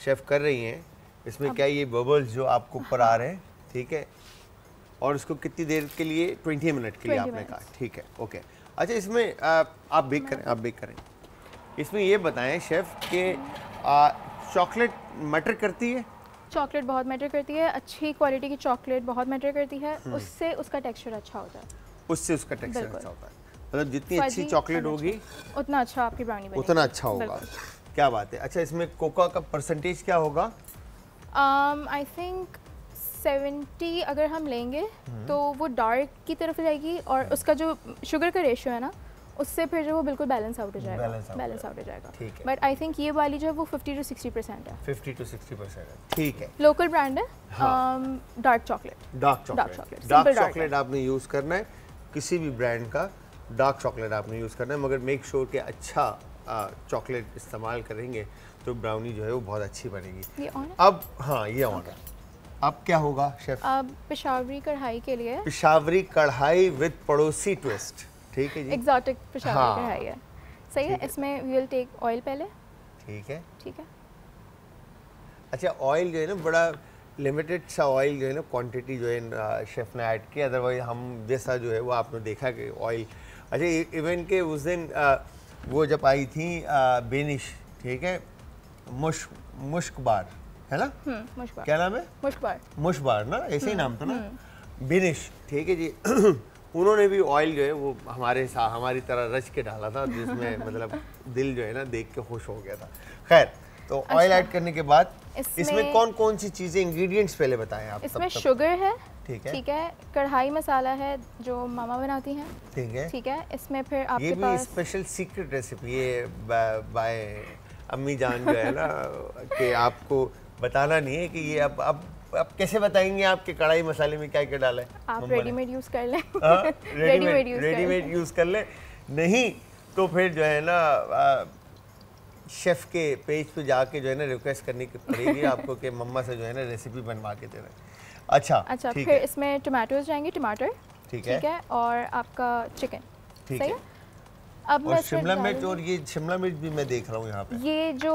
शेफ कर रही हैं इसमें क्या ये बबल्स जो आपको ऊपर आ रहे हैं, ठीक है। और इसको कितनी देर के लिए? 20 मिनट के लिए आपने कहा, ठीक है, ओके। अच्छा, इसमें आप बेक करें, आप बेक करें। इसमें ये बताएं शेफ़ के चॉकलेट मैटर करती है? चॉकलेट बहुत मैटर करती है, अच्छी क्वालिटी की चॉकलेट बहुत मैटर करती है, उससे उसका टेक्सचर अच्छा होता है, उससे उसका टेक्सचर अच्छा होता है। मतलब जितनी अच्छी चॉकलेट होगी उतना अच्छा आपकी ब्राउनी बनेगी, उतना अच्छा होगा। क्या बात है। अच्छा, इसमें कोका का परसेंटेज क्या होगा? आई थिंक 70 अगर हम लेंगे तो वो डार्क की तरफ जाएगी और उसका जो शुगर का रेशियो है ना उससे फिर जो वो बिल्कुल बैलेंस आउट हो जाएगा, बैलेंस आउट हो जाएगा। बट आई थिंक ये वाली जो है वो 50 to 60% है। 50 to 60%, ठीक है। लोकल ब्रांड है, डार्क चॉकलेट। डार्क चॉकलेट आपने यूज़ करना है, किसी भी ब्रांड का डार्क चॉकलेट आपने यूज़ करना है, मगर मेक श्योर कि अच्छा चॉकलेट इस्तेमाल करेंगे तो ब्राउनी जो है वो बहुत अच्छी बनेगी। ये ऑन? अब हाँ, ये ऑन है। अब क्या होगा शेफ? अब पेशावरी कढ़ाई के लिए, पेशावरी कढ़ाई विद पड़ोसी ट्विस्ट, ठीक है जी, एग्जॉटिक पेशावरी कढ़ाई है, सही है। इसमें वी विल टेक ऑयल पहले, ठीक है, ठीक है। अच्छा, ऑयल जो है ना बड़ा लिमिटेड सा ऑयल जो है ना क्वांटिटी जो है शेफ ने ऐड किया, अदरवाइज हम जैसा जो है वो आपने देखा कि ऑयल। अच्छा, इवन के उस दिन वो जब आई थी बेनिश, ठीक है, मुश्क बार है ना, मुश्क बार, क्या नाम है? मुश्क बार ना, ऐसे ही नाम था ना, बिनिश, ठीक है जी। उन्होंने भी ऑयल जो है वो हमारे साथ हमारी तरह रच के डाला था, जिसमें मतलब दिल जो है ना देख के खुश हो गया था। खैर, तो ऑयल ऐड करने के बाद इसमें कौन कौन सी चीज़ें, इंग्रेडिएंट्स पहले बताएं आप। इसमें शुगर है, ठीक है, ठीक है, कढ़ाई मसाला है जो मामा बनाती हैं, ठीक है, ठीक है। इसमें फिर आपके पास ये भी स्पेशल सीक्रेट रेसिपी है बाय अम्मी जान जो है ना, कि आपको बताना नहीं है कि ये अब कैसे बताएंगे आपके कढ़ाई मसाले में क्या क्या डाला है। आप रेडीमेड यूज़ कर लें, रेडीमेड यूज़ कर लें, नहीं तो फिर जो है ना शेफ़ के पेज पे जाके जो है ना रिक्वेस्ट करनी पड़ेगी आपको कि मम्मा से जो है ना रेसिपी बनवा के देना। अच्छा, फिर इसमें टमाटोज जाएंगे, टमाटर, ठीक है, और आपका चिकन, ठीक है। अब मैं शिमला मिर्च, और ये शिमला मिर्च भी मैं देख रहा हूँ यहाँ पे। ये जो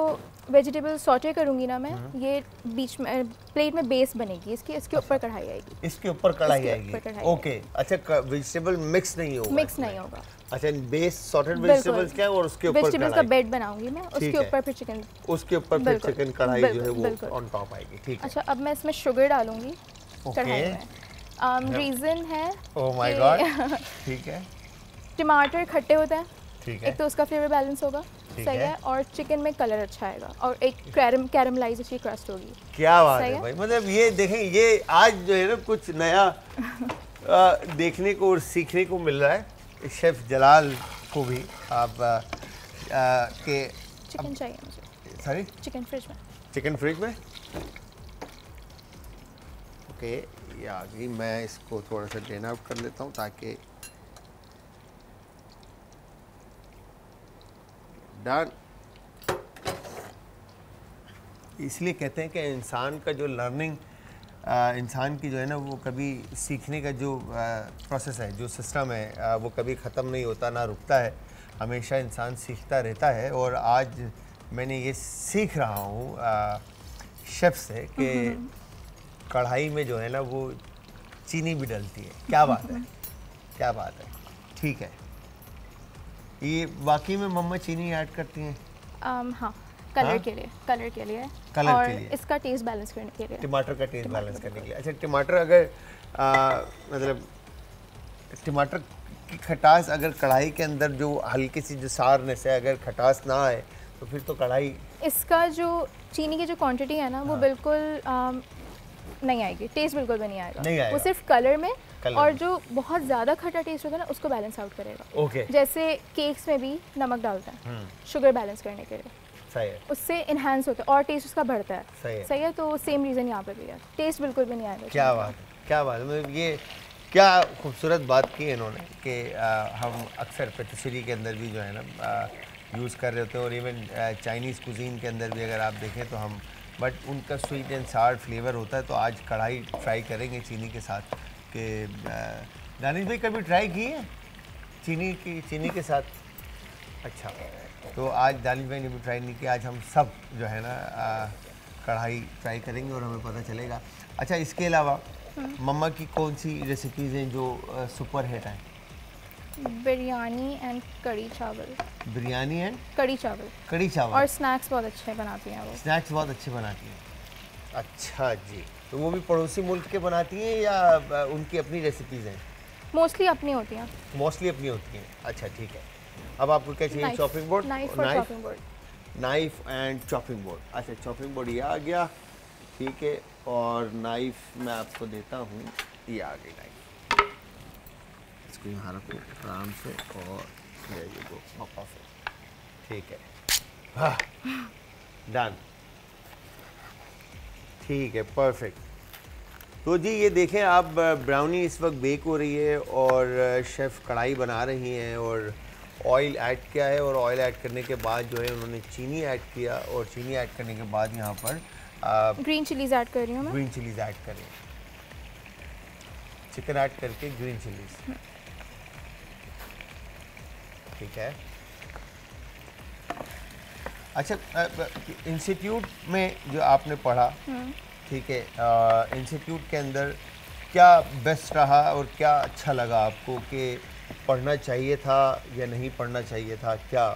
वेजिटेबल सॉटे करूँगी ना मैं, ये बीच में प्लेट में बेस बनेगी इसकी, इसके ऊपर कढ़ाई आएगी, इसके ऊपर कढ़ाई आएगी, ओके। अच्छा, वेजिटेबल मिक्स नहीं होगा? मिक्स नहीं होगा। अच्छा, बेस सॉटेड वेजिटेबल्स क्या है और उसके ऊपर वेजिटेबल्स का बेड बनाऊंगी मैं, उसके ऊपर फिर चिकन, उसके ऊपर फिर चिकन कढ़ाई जो है वो ऑन टॉप आएगी, ठीक है। अच्छा, अब मैं इसमें शुगर डालूंगी कढ़ाई में। रीजन है, ओह माय गॉड, ठीक है, टमाटर खट्टे होते हैं, एक तो उसका फ्लेवर बैलेंस होगा, सही है, और चिकन में कलर अच्छा आएगा और एक कैरमलाइज अच्छी क्रस्ट होगी। क्या बात है भाई, मतलब ये देखें, ये आज जो है ना कुछ नया देखने को और सीखने को मिल रहा है शेफ जलाल को भी। आप के चिकन चाहिए मुझे। सॉरी, चिकन फ्रिज में। चिकन फ्रिज में, ओके। ये आ गई, मैं इसको थोड़ा सा ड्रेन आउट कर लेता हूँ ताकि डन। इसलिए कहते हैं कि इंसान का जो लर्निंग, इंसान की जो है ना वो कभी सीखने का जो प्रोसेस है, जो सिस्टम है, वो कभी ख़त्म नहीं होता, ना रुकता है, हमेशा इंसान सीखता रहता है। और आज मैंने ये सीख रहा हूँ शेफ़ से कि कढ़ाई में जो है ना वो चीनी भी डलती है। क्या बात है, क्या बात है, ठीक है। ये वाकई में मम्मा चीनी ऐड करती हैं? हाँ, कलर के लिए, कलर के लिए, और इसका टेस्ट बैलेंस करने के लिए, टमाटर का टेस्ट बैलेंस करने के लिए। अच्छा, टमाटर अगर मतलब टमाटर की खटास अगर कढ़ाई के अंदर जो हल्की सी जो सारनेस है, अगर खटास ना आए तो फिर तो कढ़ाई, इसका जो चीनी की जो क्वांटिटी है ना वो बिल्कुल नहीं आएगी, टेस्ट बिल्कुल भी नहीं आएगा। वो सिर्फ कलर में, और जो बहुत ज़्यादा खट्टा टेस्ट होता है ना उसको बैलेंस आउट करेगा। ओके, जैसे केक्स में भी नमक डालता है शुगर बैलेंस करने के लिए, सही है, उससे इन्हांस होता है और टेस्ट उसका बढ़ता है, सही है, सही है। तो सेम रीज़न यहाँ पे भी है, टेस्ट बिल्कुल भी नहीं आएगा। क्या बात, क्या बात, मतलब ये क्या खूबसूरत बात की इन्होंने कि हम अक्सर पेटिसरी के अंदर भी जो है ना यूज़ कर रहे होते हैं, और इवन चाइनीज़ कुजीन के अंदर भी अगर आप देखें तो हम, बट उनका स्वीट एंड सावर फ्लेवर होता है। तो आज कढ़ाई ट्राई करेंगे चीनी के साथ। कि दानिश भाई कभी ट्राई की है चीनी की, चीनी के साथ? अच्छा, तो आज दानिश भाई ने भी ट्राई नहीं किया, आज हम सब जो है ना कढ़ाई ट्राई करेंगे और हमें पता चलेगा। अच्छा, इसके अलावा मम्मा की कौन सी रेसिपीज़ हैं जो सुपर हिट हैं? बिरयानी एंड कड़ी चावल। बिरयानी एंड कड़ी चावल, कड़ी चावल। और स्नैक्स बहुत अच्छे बनाती हैं वो, स्नैक्स बहुत अच्छे बनाती हैं। अच्छा जी, तो वो भी पड़ोसी मुल्क के बनाती हैं या उनकी अपनी रेसिपीज़ हैं? मोस्टली अपनी होती हैं, मोस्टली अपनी होती हैं। अच्छा, ठीक है। अब आपको क्या चाहिए? Chopping board, knife and chopping board. अच्छा, चॉपिंग बोर्ड ये आ गया, ठीक है, और नाइफ मैं आपको देता हूँ, ये आ गई नाइफ, इसको यहाँ रखो आराम से, और ठीक है, हाँ डन, ठीक है, परफेक्ट। तो जी ये देखें आप, ब्राउनी इस वक्त बेक हो रही है और शेफ़ कढ़ाई बना रही हैं, और ऑयल ऐड किया है, और ऑयल ऐड करने के बाद जो है उन्होंने चीनी ऐड किया, और चीनी ऐड करने के बाद यहाँ पर ग्रीन चिलीज ऐड कर रही हूँ मैं, ग्रीन चिलीज ऐड कर रही हूँ, चिकन ऐड करके ग्रीन चिलीज, ठीक है। अच्छा, इंस्टीट्यूट में जो आपने पढ़ा, ठीक है, इंस्टीट्यूट के अंदर क्या बेस्ट रहा और क्या अच्छा लगा आपको कि पढ़ना चाहिए था या नहीं पढ़ना चाहिए था? क्या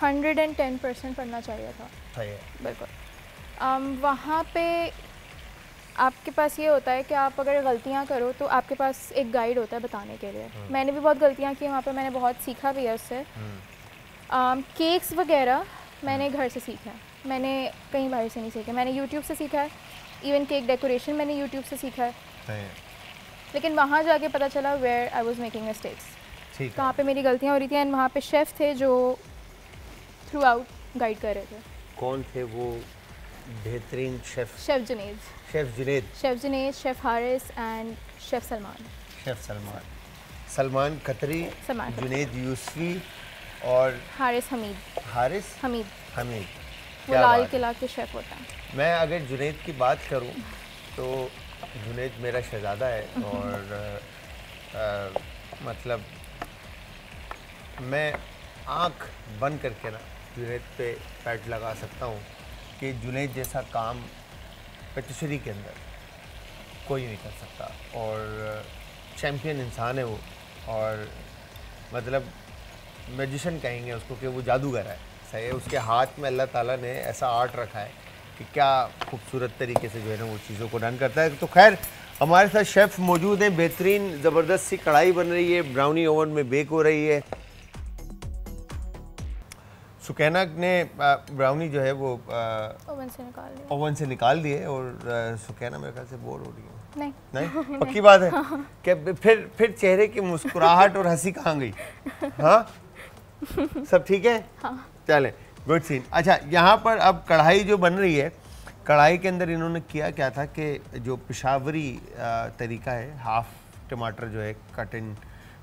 110% पढ़ना चाहिए था, सही है, बिल्कुल। वहाँ पे आपके पास ये होता है कि आप अगर गलतियाँ करो तो आपके पास एक गाइड होता है बताने के लिए। मैंने भी बहुत गलतियाँ की वहाँ पे, मैंने बहुत सीखा भी है उससे। केक्स वगैरह मैंने घर से सीखा है, मैंने कहीं बाहर से नहीं सीखा, मैंने यूट्यूब से सीखा है। इवन केक डेकोरेशन मैंने यूट्यूब से सीखा है, लेकिन वहाँ जाके पता चला where I was making mistakes, वहाँ पर मेरी गलतियाँ हो रही थी। एंड वहाँ पर शेफ़ थे जो थ्रू आउट गाइड कर रहे थे। कौन थे वो बेहतरीन chef? Chef Junaid, chef Junaid, chef Junaid, chef Haris and chef Salman. Chef Salman, सलमान कतरी, जुनैद यूसुफी और हारिस हमीद, हारिस हमीद, हमीद वो लाल किला के शेफ़ होता है। मैं अगर जुनैद की बात करूं तो जुनैद मेरा शहजादा है, और मतलब मैं आँख बंद करके ना जुनैद पे पैट लगा सकता हूं कि जुनैद जैसा काम पेटिशरी के अंदर कोई नहीं कर सकता, और चैम्पियन इंसान है वो, और मतलब मैजिशन कहेंगे उसको कि वो जादूगर है, सही है। उसके हाथ में अल्लाह ताला ने ऐसा आर्ट रखा है कि क्या खूबसूरत तरीके से जो है ना वो चीज़ों को डन करता है। तो खैर, हमारे साथ शेफ़ मौजूद हैं, बेहतरीन ज़बरदस्त सी कढ़ाई बन रही है, ब्राउनी ओवन में बेक हो रही है। सुकैना ने ब्राउनी जो है वो ओवन से निकाल दिए, ओवन से निकाल दिए, और सुकैना मेरे ख्याल से बोर हो रही है। नहीं नहीं, पक्की बात है? हाँ। क्या फिर चेहरे की मुस्कुराहट और हंसी कहाँ गई? हाँ सब ठीक है, हाँ। चलें, गुड सीन। अच्छा, यहाँ पर अब कढ़ाई जो बन रही है, कढ़ाई के अंदर इन्होंने किया क्या था कि जो पेशावरी तरीका है, हाफ टमाटर जो है कट इन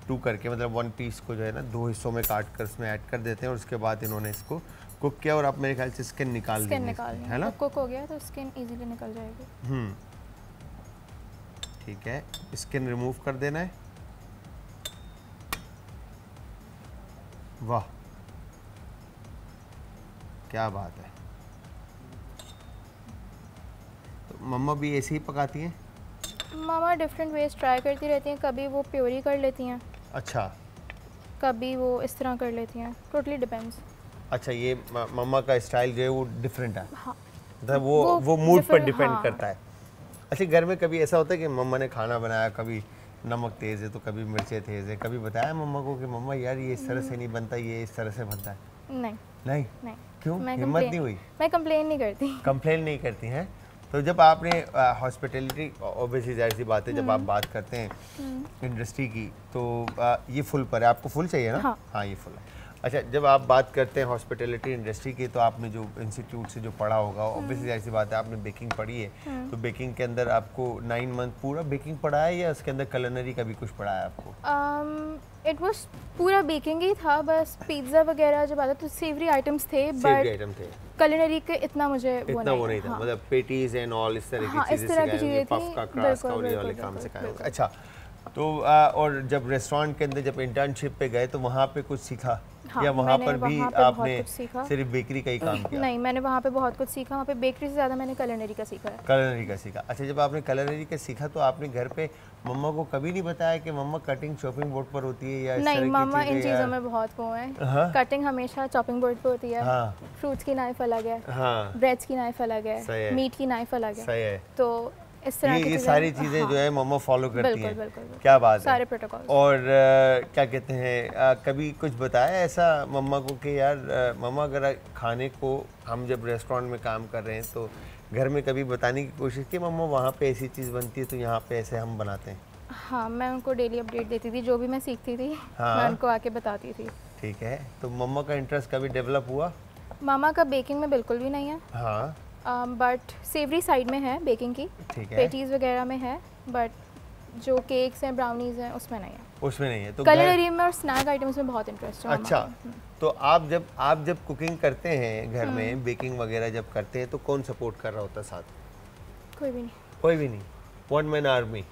टू करके, मतलब वन पीस को जो है ना दो हिस्सों में काट कर उसमें ऐड कर देते हैं, और उसके बाद इन्होंने इसको कुक किया और आप मेरे ख्याल से स्किन निकाल देंगे, है ना? कुक हो गया तो स्किन इजीली निकल जाएगी। ठीक है, स्किन रिमूव कर देना है। वाह क्या बात है। तो मम्मा भी ऐसे ही पकाती हैं? मामा डिफरेंट वेज ट्राई करती रहती हैं, कभी वो प्योरी कर लेती हैं, अच्छा, कभी वो इस तरह कर लेती हैं, टोटली डिपेंड्स। अच्छा, ये मम्मा का स्टाइल जो है वो डिफरेंट है। हाँ, वो मूड पर डिपेंड हाँ। करता है। अच्छा, घर में कभी ऐसा होता है कि मम्मा ने खाना बनाया, कभी नमक तेज़ है तो कभी मिर्चें तेज़ है, कभी बताया मम्मा को कि मम्मा यार ये इस तरह से नहीं बनता, ये इस तरह से बनता है? नहीं नहीं, नहीं। क्यों हिम्मत नहीं हुई? मैं कंप्लेन नहीं करती। कंप्लेन नहीं करती हैं। तो जब आपने हॉस्पिटैलिटी, ऑब्वियसली जाहिर सी बात है, जब आप बात करते हैं इंडस्ट्री की, तो ये फुल पर है, आपको फुल चाहिए ना? हाँ, हाँ ये फुल है। अच्छा, जब आप बात करते हैं हॉस्पिटैलिटी इंडस्ट्री की, तो आपने जो इंस्टीट्यूट से जो पढ़ा होगा, ऑब्वियसली ऐसी बात है, आपने बेकिंग पढ़ी है, तो बेकिंग के अंदर आपको 9 मंथ पूरा बेकिंग पढ़ा है या उसके अंदर कलनरी का भी कुछ पढ़ा है आपको? इट वाज पूरा बेकिंग ही था, बस पिज्ज़ा वगैरह जब आता तो सेवरी आइटम्स थे, बट कलनरी के इतना मुझे वो नहीं था, मतलब पेटीज एंड ऑल इस तरह की चीज़ें, पफ का, क्रॉस का, ये वाले काम से खाया। अच्छा, तो और जब रेस्टोरेंट के अंदर जब इंटर्नशिप पे गए तो वहाँ पे कुछ सीखा? हाँ, या वहाँ पर भी आपने सिर्फ बेकरी का ही काम किया? नहीं, मैंने वहाँ पे बहुत कुछ सीखा, वहाँ पे बेकरी से ज़्यादा मैंने कलनरी का सीखा है। कलनरी का सीखा। अच्छा, जब आपने कलनरी का सीखा तो आपने घर पे मम्मा को कभी नहीं बताया कि मम्मा कटिंग चॉपिंग बोर्ड पर होती है या इस तरह की चीज़ें? नहीं, मम्मा इन चीज़ों में बहुत वो हैं, कटिंग हमेशा चॉपिंग बोर्ड पर होती है, फ्रूट्स की नाइफ अलग है, ब्रेड्स की नाइफ अलग है, मीट की नाइफ अलग है, तो ये सारी चीज़ें हाँ। जो है मम्मा फॉलो करती बिल्कुल, हैं बिल्कुल। क्या बात सारे है प्रोटोकॉल। और क्या कहते हैं, कभी कुछ बताया ऐसा मम्मा को कि यार मम्मा अगर खाने को हम जब रेस्टोरेंट में काम कर रहे हैं तो घर में कभी बताने की कोशिश की मम्मा वहाँ पे ऐसी चीज़ बनती है तो यहाँ पे ऐसे हम बनाते हैं? हाँ, मैं उनको डेली अपडेट देती थी, जो भी मैं सीखती थी मैं उनको आके बताती थी। ठीक है, तो मम्मा का इंटरेस्ट कभी डेवलप हुआ? मामा का बेकिंग में बिल्कुल भी नहीं है, हाँ, बट सेवरी साइड में है बेकिंग की, पेटीज वगैरह में है, बट जो केक्स हैं, ब्राउनीज हैं, उसमें नहीं है। उसमें नहीं है, तो कलनरी में और स्नैक आइटम्स में बहुत इंटरेस्ट है। अच्छा, तो आप जब कुकिंग करते हैं घर में, बेकिंग वगैरह जब करते हैं, तो कौन सपोर्ट कर रहा होता साथ? कोई भी नहीं, कोई भी नहीं, वन मैन आर्मी।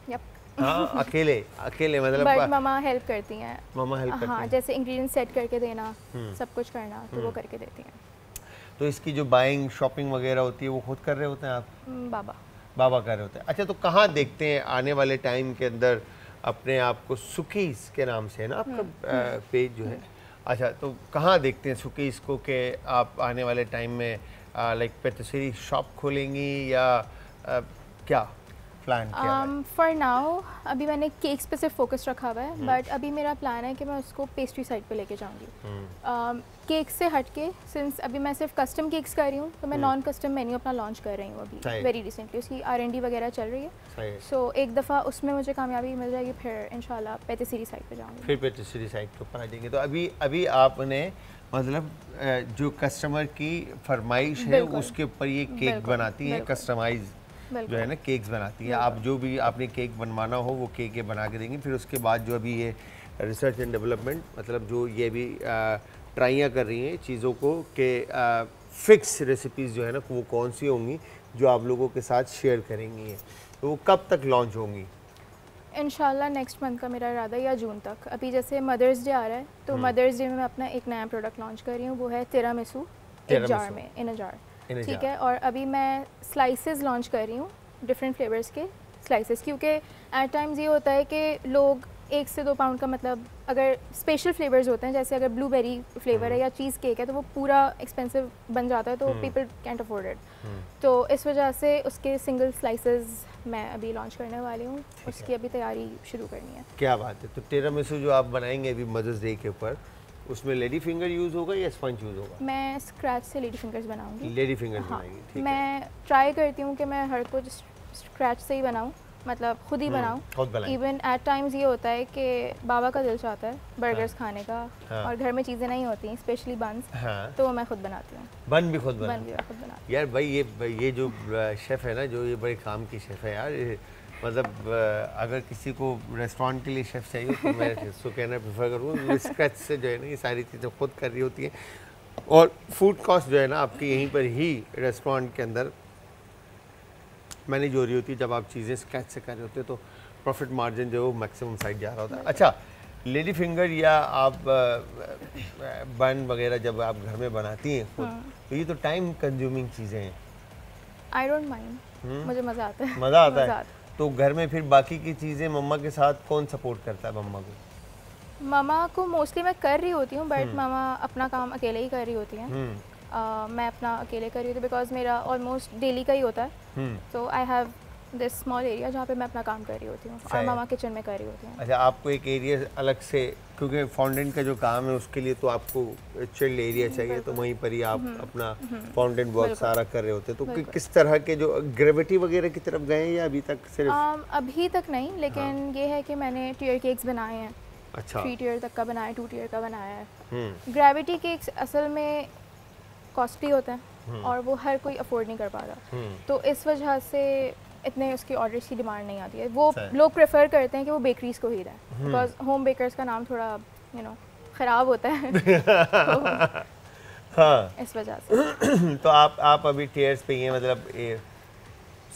हाँ, अकेले अकेले, मतलब बट मामा हेल्प करती हैं, मामा हेल्प करती हैं, जैसे इंग्रेडिएंट्स सेट करके देना, सब कुछ करना, तो वो करके देती हैं। तो इसकी जो बाइंग, शॉपिंग वगैरह होती है वो खुद कर रहे होते हैं आप? बाबा कर रहे होते हैं। अच्छा, तो कहाँ देखते हैं आने वाले टाइम के अंदर अपने आप को? सुकीज़ के नाम से है ना आपका पेज जो है? अच्छा, तो कहाँ देखते हैं सुकीज़ को कि आप आने वाले टाइम में लाइक पेटिसरी शॉप खोलेंगी या क्या प्लान किया? फॉर नाउ अभी मैंने केक्स पे सिर्फ फोकस रखा हुआ है, बट अभी मेरा प्लान है कि मैं उसको पेस्ट्री साइड पे लेके जाऊँगी, केक्स से हटके, सिंस अभी मैं सिर्फ कस्टम केक्स कर रही हूँ, तो मैं नॉन कस्टम मेन्यू अपना लॉन्च कर रही हूँ अभी वेरी रिसेंटली, उसकी R&D वगैरह चल रही है, सो एक दफ़ा उसमें मुझे कामयाबी मिल जाएगी, फिर इंशाल्लाह पेटिसरी साइड पे जाऊँगी, फिर पेटिसरी साइड के ऊपर आ जाएंगे। तो अभी अभी आपने मतलब जो कस्टमर की फरमाइश है उसके ऊपर ये केक बनाती है, कस्टमाइज जो है ना केक्स बनाती है, आप जो भी आपने केक बनवाना हो वो केक ये बना के देंगे, फिर उसके बाद जो अभी ये रिसर्च एंड डेवलपमेंट, मतलब जो ये भी ट्राइयाँ कर रही हैं चीज़ों को कि फिक्स रेसिपीज़ जो है ना वो कौन सी होंगी जो आप लोगों के साथ शेयर करेंगी, तो वो कब तक लॉन्च होंगी? इंशाल्लाह नेक्स्ट मंथ का मेरा इरादा, या जून तक। अभी जैसे मदर्स डे आ रहा है, तो मदर्स डे में मैं अपना एक नया प्रोडक्ट लॉन्च कर रही हूँ, वो है तिरामिसू एक जार में, इन अ जार, ठीक है। और अभी मैं स्लाइसेस लॉन्च कर रही हूँ डिफरेंट फ्लेवर्स के स्लाइसेस, क्योंकि एट टाइम्स ये होता है कि लोग 1 से 2 पाउंड का, मतलब अगर स्पेशल फ्लेवर्स होते हैं, जैसे अगर ब्लूबेरी फ्लेवर है या चीज़ केक है, तो वो पूरा एक्सपेंसिव बन जाता है, तो पीपल कैंट अफोर्ड इट, तो इस वजह से उसके सिंगल स्लाइसेस मैं अभी लॉन्च करने वाली हूँ, उसकी अभी तैयारी शुरू करनी है। क्या बात है। तो तिरामिसू जो आप बनाएंगे अभी मदर्स डे के ऊपर, उसमें लेडी फिंगर यूज़ होगा या स्पंज यूज़ होगा? मैं स्क्रैच से लेडी फिंगर्स बनाऊंगी। लेडी फिंगर्स बनाएंगी, ठीक है। मैं ट्राई करती हूँ कि मैं हर कुछ स्क्रैच से ही बनाऊँ, मतलब खुद ही बनाऊँ। इवन एट टाइम्स ये होता है कि बाबा का दिल चाहता है बर्गर्स खाने का और घर में चीज़ें नहीं होती स्पेशली बंस, तो मैं खुद बनाती हूँ। बन भी खुद बनाती यार भाई। ये जो शेफ़ है ना, जो ये बड़े काम की शेफ़ है यार, मतलब अगर किसी को रेस्टोरेंट के लिए शेफ़ चाहिए तो मैं सुकैना प्रेफर करूँगा। स्क्रैच से जो है ना ये सारी चीज़ें खुद कर रही होती है और फूड कॉस्ट जो है ना आपकी यहीं पर ही रेस्टोरेंट के अंदर मैनेज हो रही होती है। जब आप चीज़ें स्क्रैच से कर रहे होते हैं तो प्रॉफिट मार्जिन जो है वो मैक्सिमम साइड जा रहा होता है। अच्छा, लेडी फिंगर या आप बन वगैरह जब आप घर में बनाती हैं खुद, तो ये तो टाइम कंज्यूमिंग चीज़ें हैं। आई डोंट माइंड, मुझे मज़ा आता है। तो घर में फिर बाकी की चीज़ें मम्मा के साथ कौन सपोर्ट करता है? मम्मा को मोस्टली मैं कर रही होती हूँ, बट मम्मा अपना काम अकेले ही कर रही होती हैं। मैं अपना अकेले कर रही होती हूँ बिकॉज मेरा ऑलमोस्ट डेली का ही होता है। So I have this small area जहाँ पे मैं अपना काम कर रही होती हूँ और मम्मा किचन में कर रही होती हूँ। अच्छा, आपको एक एरिया अलग से, क्योंकि फाउंडेंट का जो काम है उसके लिए तो आपको चिल्ड एरिया चाहिए, तो वहीं पर ही आप अपना फाउंडेंट वर्क सारा कर रहे होते। तो किस तरह के जो ग्रेविटी वगैरह की तरफ गए हैं या अभी तक सिर्फ? अभी तक नहीं, लेकिन ये है कि मैंने टीयर केक्स बनाए हैं। अच्छा, 3 टीयर तक का बनाया, 2 टीयर का बनाया है। ग्रेविटी केक्स असल में कॉस्टली होता है और वो हर कोई अफोर्ड नहीं कर पा रहा, तो इस वजह से इतने उसकी ऑर्डर्स की डिमांड नहीं आती है। वो लोग प्रेफर करते हैं कि वो बेकरीज को ही दें, बिकॉज होम बेकर्स का नाम थोड़ा यू नो ख़राब होता है। हाँ, इस वजह से। तो आप अभी टीयर्स पे ही हैं, मतलब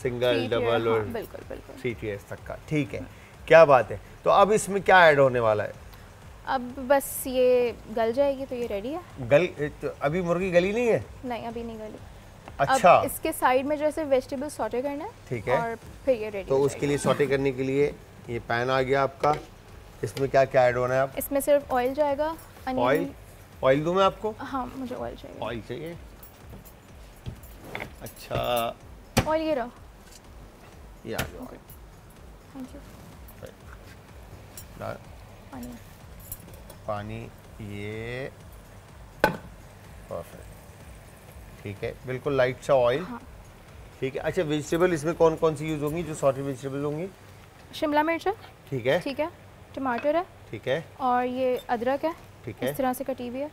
सिंगल, डबल और बिल्कुल 3 टीयर्स तक का। ठीक है, क्या बात है। तो अब इसमें क्या ऐड होने वाला है? अब बस ये गल जाएगी तो ये रेडी है। अभी मुर्गी गली नहीं है? नहीं, अभी नहीं गली। अच्छा, अब इसके साइड में जैसे वेजिटेबल सॉटे करना है, ठीक है, और फिर ये रेडी। तो उसके लिए सॉटे करने के लिए ये पैन आ गया आपका। इसमें क्या क्या ऐड होना है? आप इसमें सिर्फ ऑयल जाएगा। ऑयल दूं मैं आपको? हाँ, मुझे ऑयल चाहिए। अच्छा, ऑयल ये रहा, ये आ गया। Thank you. पानी, ये परफेक्ट, ठीक है, बिल्कुल लाइट सा ऑयल। हाँ, ठीक है। अच्छा, वेजिटेबल इसमें कौन कौन सी यूज़ होंगी जो सॉटेड वेजिटेबल होंगी? शिमला मिर्च है, ठीक है, टमाटर है, ठीक है, और ये अदरक है, ठीक है, इस तरह से कटी हुई है,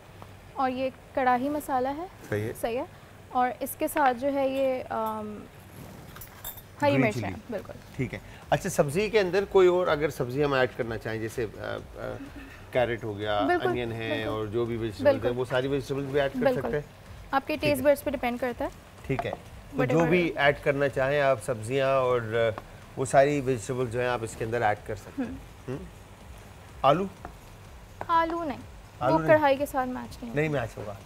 और ये कड़ाही मसाला है, सही है, और इसके साथ जो है ये हरी मिर्च है, बिल्कुल, ठीक है। अच्छा, सब्जी के अंदर कोई और अगर सब्जी हम ऐड करना चाहें, जैसे कैरेट हो गया, अनियन है, और जो भी वेजिटेबल है, वो सारी वेजिटेबल्स भी ऐड कर सकते हैं? आपके टेस्ट बड्स पे डिपेंड करता है। ठीक है, तो जो भी ऐड करना चाहें आप, सब्जियां और वो सारी वेजिटेबल जो हैं आप इसके अंदर ऐड कर सकते हैं। आलू? आलू नहीं, वो कढ़ाई के साथ मैच नहीं होगा।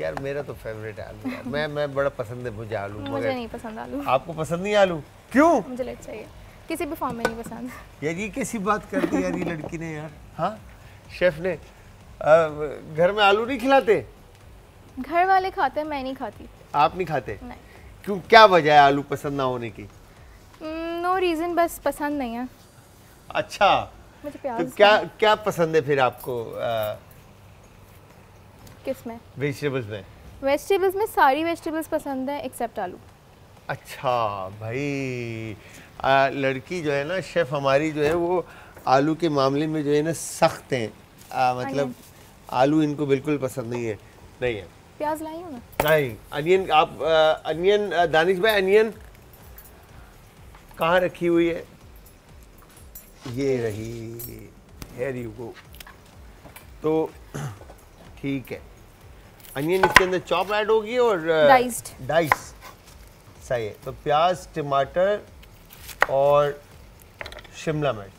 यार मेरा तो फेवरेट है आलू यार। मैं बड़ा पसंद है मुझे आलू। मुझे नहीं पसंद आलू। आपको पसंद नहीं आलू? क्यों? मुझे लग चाहिए, किसी भी फॉर्म में नहीं पसंद। यार ये कैसी बात कर दी यार ये लड़की ने यार। हाँ, शेफ ने घर में आलू नहीं खिलाते? घर वाले खाते हैं, मैं नहीं खाती। आप नहीं खाते? नहीं। क्यों, क्या वजह है आलू पसंद ना होने की? नो रीज़न, बस पसंद नहीं है। अच्छा, मुझे प्याज। तो क्या पसंद है फिर आपको? किस में? वेजिटेबल्स में। वेजिटेबल्स में सारी वेजिटेबल्स पसंद है एक्सेप्ट आलू। अच्छा भाई, लड़की जो है ना शेफ़ हमारी जो है वो आलू के मामले में जो है ना सख्त हैं। मतलब आलू इनको बिल्कुल पसंद नहीं है। नहीं है। प्याज लाई हो ना? नहीं, अनियन। आप अनियन, दानिश भाई अनियन कहाँ रखी हुई है? ये रही, हेयर यू गो। तो ठीक है, अनियन इसके अंदर चॉप ऐड होगी और डाइस्ड, सही है। तो प्याज, टमाटर और शिमला मिर्च,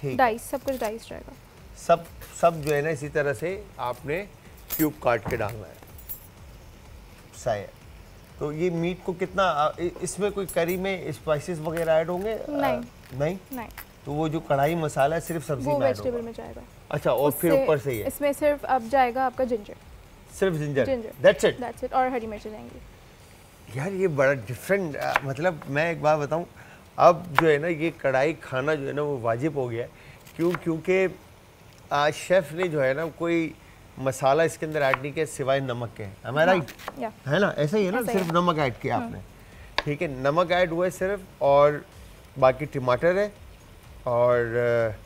ठीक, डाइस, सब कुछ डाइस रहेगा। सब जो है ना इसी तरह से आपने क्यूब काट के डालना है, सही है। तो ये मीट को कितना इसमें कोई करी में स्पाइसेस वगैरह ऐड होंगे? नहीं। तो वो जो कढ़ाई मसाला है सिर्फ सब्जी में ऐड होगा, वेजिटेबल में जाएगा। अच्छा, और फिर ऊपर से ये इसमें सिर्फ अब जाएगा आपका जिंजर, सिर्फ जिंजर, दैट्स इट, और हरी मिर्च जाएंगी। यार ये बड़ा डिफरेंट, मतलब मैं एक बार बताऊँ, अब जो है ना ये कढ़ाई खाना जो है ना वो वाजिब हो गया है। क्योंकि शेफ़ ने जो है ना कोई मसाला इसके अंदर ऐड नहीं किया सिवाय नमक के। है ना, ऐसा ही है ना, सिर्फ नमक ऐड किया आपने, ठीक है, नमक ऐड हुआ है सिर्फ, और बाकी टमाटर है और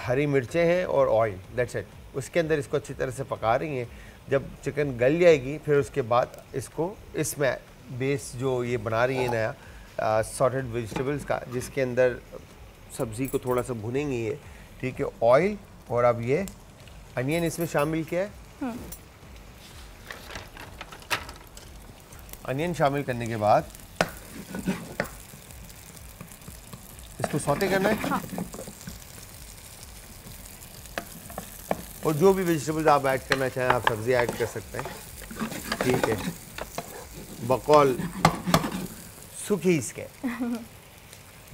हरी मिर्चें हैं और ऑयल, दैट्स इट। उसके अंदर इसको अच्छी तरह से पका रही हैं। जब चिकन गल जाएगी फिर उसके बाद इसको इसमें बेस जो ये बना रही है नया सॉटेड वेजिटेबल्स का, जिसके अंदर सब्ज़ी को थोड़ा सा भुनेंगी ये, ठीक है। ऑयल और अब ये अनियन इसमें शामिल किया है। अनियन शामिल करने के बाद इसको सौते करना है। हाँ। और जो भी वेजिटेबल्स आप ऐड करना चाहें, आप सब्ज़ी ऐड कर सकते हैं, ठीक है। बकौल सुकीज़ के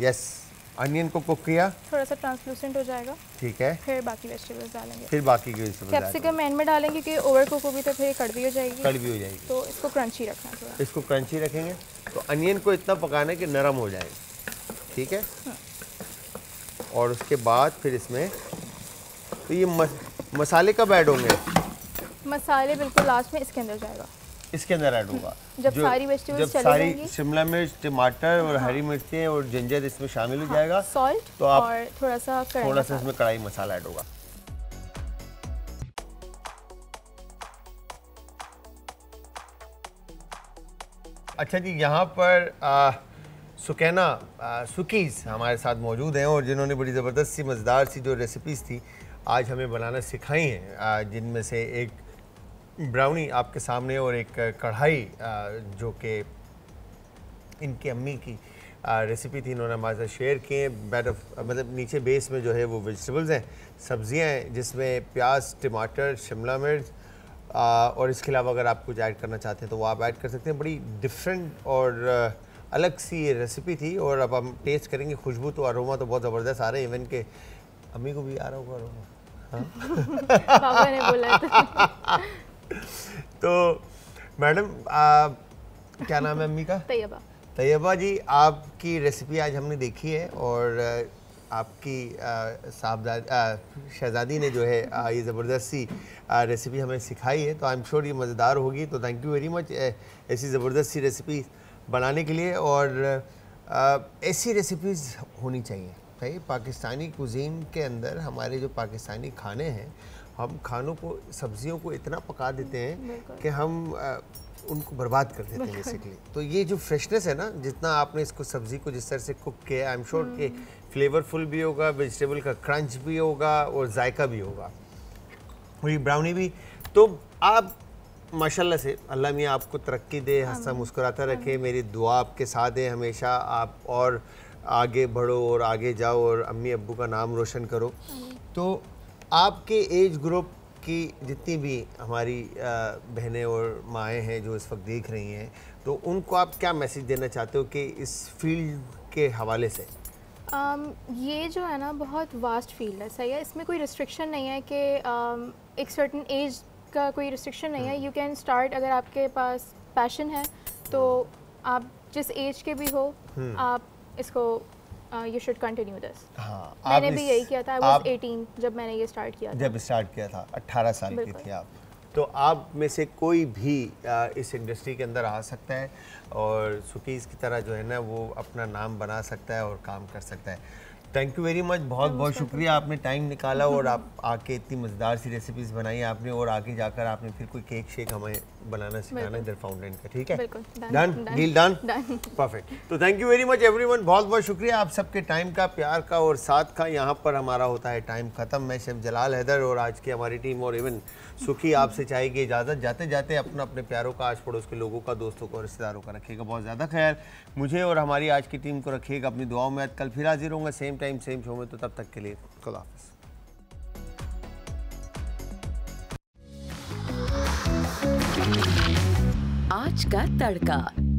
यस, अनियन को कुक किया, थोड़ा सा ट्रांसलूसेंट हो जाएगा, ठीक है। फिर बाकी वेजिटेबल्स डालेंगे, फिर बाकी वेजिटेबल्स कैप्सिकम एंड में डालेंगे क्योंकि ओवर कुक होगी तो फिर कड़वी हो जाएगी, कड़वी हो जाएगी। तो इसको क्रंची रखना, थोड़ा इसको क्रंची रखेंगे। तो अनियन को इतना पकाना है कि नरम हो जाए, ठीक है। और उसके बाद फिर इसमें तो ये मसाले कब ऐड होंगे? मसाले बिल्कुल लास्ट में इसके अंदर जाएगा, इसके अंदर ऐड होगा जब सारी वेजिटेबल्स चली जाएंगी। शिमला मिर्च, टमाटर और हरी मिर्चें और जिंजर इसमें शामिल हो जाएगा। सॉल्ट तो आप और थोड़ा सा इसमें कढ़ाई मसाला ऐड होगा। अच्छा जी, यहाँ पर सुकैना सुकीज़ हमारे साथ मौजूद हैं और जिन्होंने बड़ी ज़बरदस्त सी मज़ेदार सी जो रेसिपीज़ थी आज हमें बनाना सिखाई हैं, जिनमें से एक ब्राउनी आपके सामने और एक कढ़ाई जो कि इनकी अम्मी की रेसिपी थी, इन्होंने हमारे साथ शेयर किए। मतलब नीचे बेस में जो है वो वेजिटेबल्स हैं, सब्जियां हैं, जिसमें प्याज, टमाटर, शिमला मिर्च और इसके अलावा अगर आप कुछ ऐड करना चाहते हैं तो वो आप ऐड कर सकते हैं। बड़ी डिफरेंट और अलग सी ये रेसिपी थी और अब हम टेस्ट करेंगे। खुशबू तो अरोमा तो बहुत ज़बरदस्त आ रहे हैं, इवन के अम्मी को भी आ रहा होगा अरोमा, हाँ पापा ने बोला था। तो मैडम क्या नाम है अम्मी का? तैयबा। तैयबा जी, आपकी रेसिपी आज हमने देखी है और आपकी शहजादी ने जो है ये ज़बरदस्त सी रेसिपी हमें सिखाई है, तो आई एम श्योर ये मज़ेदार होगी। तो थैंक यू वेरी मच ऐसी ज़बरदस्त सी रेसिपी बनाने के लिए। और ऐसी रेसिपीज़ होनी चाहिए भाई पाकिस्तानी कुजीन के अंदर। हमारे जो पाकिस्तानी खाने हैं, हम खानों को, सब्जियों को इतना पका देते हैं कि हम उनको बर्बाद कर देते हैं बेसिकली। तो ये जो फ्रेशनेस है ना, जितना आपने इसको सब्ज़ी को जिस तरह से कुक किया, आई एम श्योर कि फ्लेवरफुल भी होगा, वेजिटेबल का क्रंच भी होगा और जायका भी होगा, वही ब्राउनी भी। तो आप माशाल्लाह से, अल्लाह मियां आपको तरक्की दे, हंसा मुस्कुराता रखे, मेरी दुआ आपके साथ है हमेशा। आप और आगे बढ़ो और आगे जाओ और अम्मी अब्बू का नाम रोशन करो। तो आपके एज ग्रुप की जितनी भी हमारी बहनें और माएँ हैं जो इस वक्त देख रही हैं, तो उनको आप क्या मैसेज देना चाहते हो कि इस फील्ड के हवाले से? ये जो है ना बहुत वास्ट फील्ड है, सही है। इसमें कोई रिस्ट्रिक्शन नहीं है कि एक सर्टेन एज का कोई रिस्ट्रिक्शन नहीं है। यू कैन स्टार्ट, अगर आपके पास पैशन है तो आप जिस एज के भी हो आप इसको यू शुड कंटिन्यू दिस। हाँ, मैंने भी यही किया था। आई वाज 18 जब मैंने ये स्टार्ट किया था। जब स्टार्ट किया था 18 साल की थी आप। तो आप में से कोई भी इस इंडस्ट्री के अंदर आ सकता है और सुकीज़ की तरह जो है ना वो अपना नाम बना सकता है और काम कर सकता है। थैंक यू वेरी मच, बहुत बहुत शुक्रिया, आपने टाइम निकाला और आप आके इतनी मज़ेदार सी रेसिपीज़ बनाई आपने, और आगे जाकर आपने फिर कोई केक शेक हमें बनाना सिखाना इधर फाउंटेन का, ठीक है। Done deal, done perfect. तो thank you very much everyone, बहुत बहुत शुक्रिया आप सबके टाइम का, प्यार का और साथ का। यहाँ पर हमारा होता है टाइम ख़त्म। मैं शेफ़ जलाल हैदर और आज की हमारी टीम और इवन सुकी आपसे चाहेगी इजाज़त। जाते जाते अपना, अपने प्यारों का, आस पड़ोस के लोगों का, दोस्तों का और रिश्तेदारों का रखिएगा बहुत ज़्यादा ख्याल। मुझे और हमारी आज की टीम को रखिएगा अपनी दुआओं में। कल फिर हाजिर होंगे सेम टाइम सेम शो में, तो तब तक के लिए खुदा हाफ़िज़। आज का तड़का।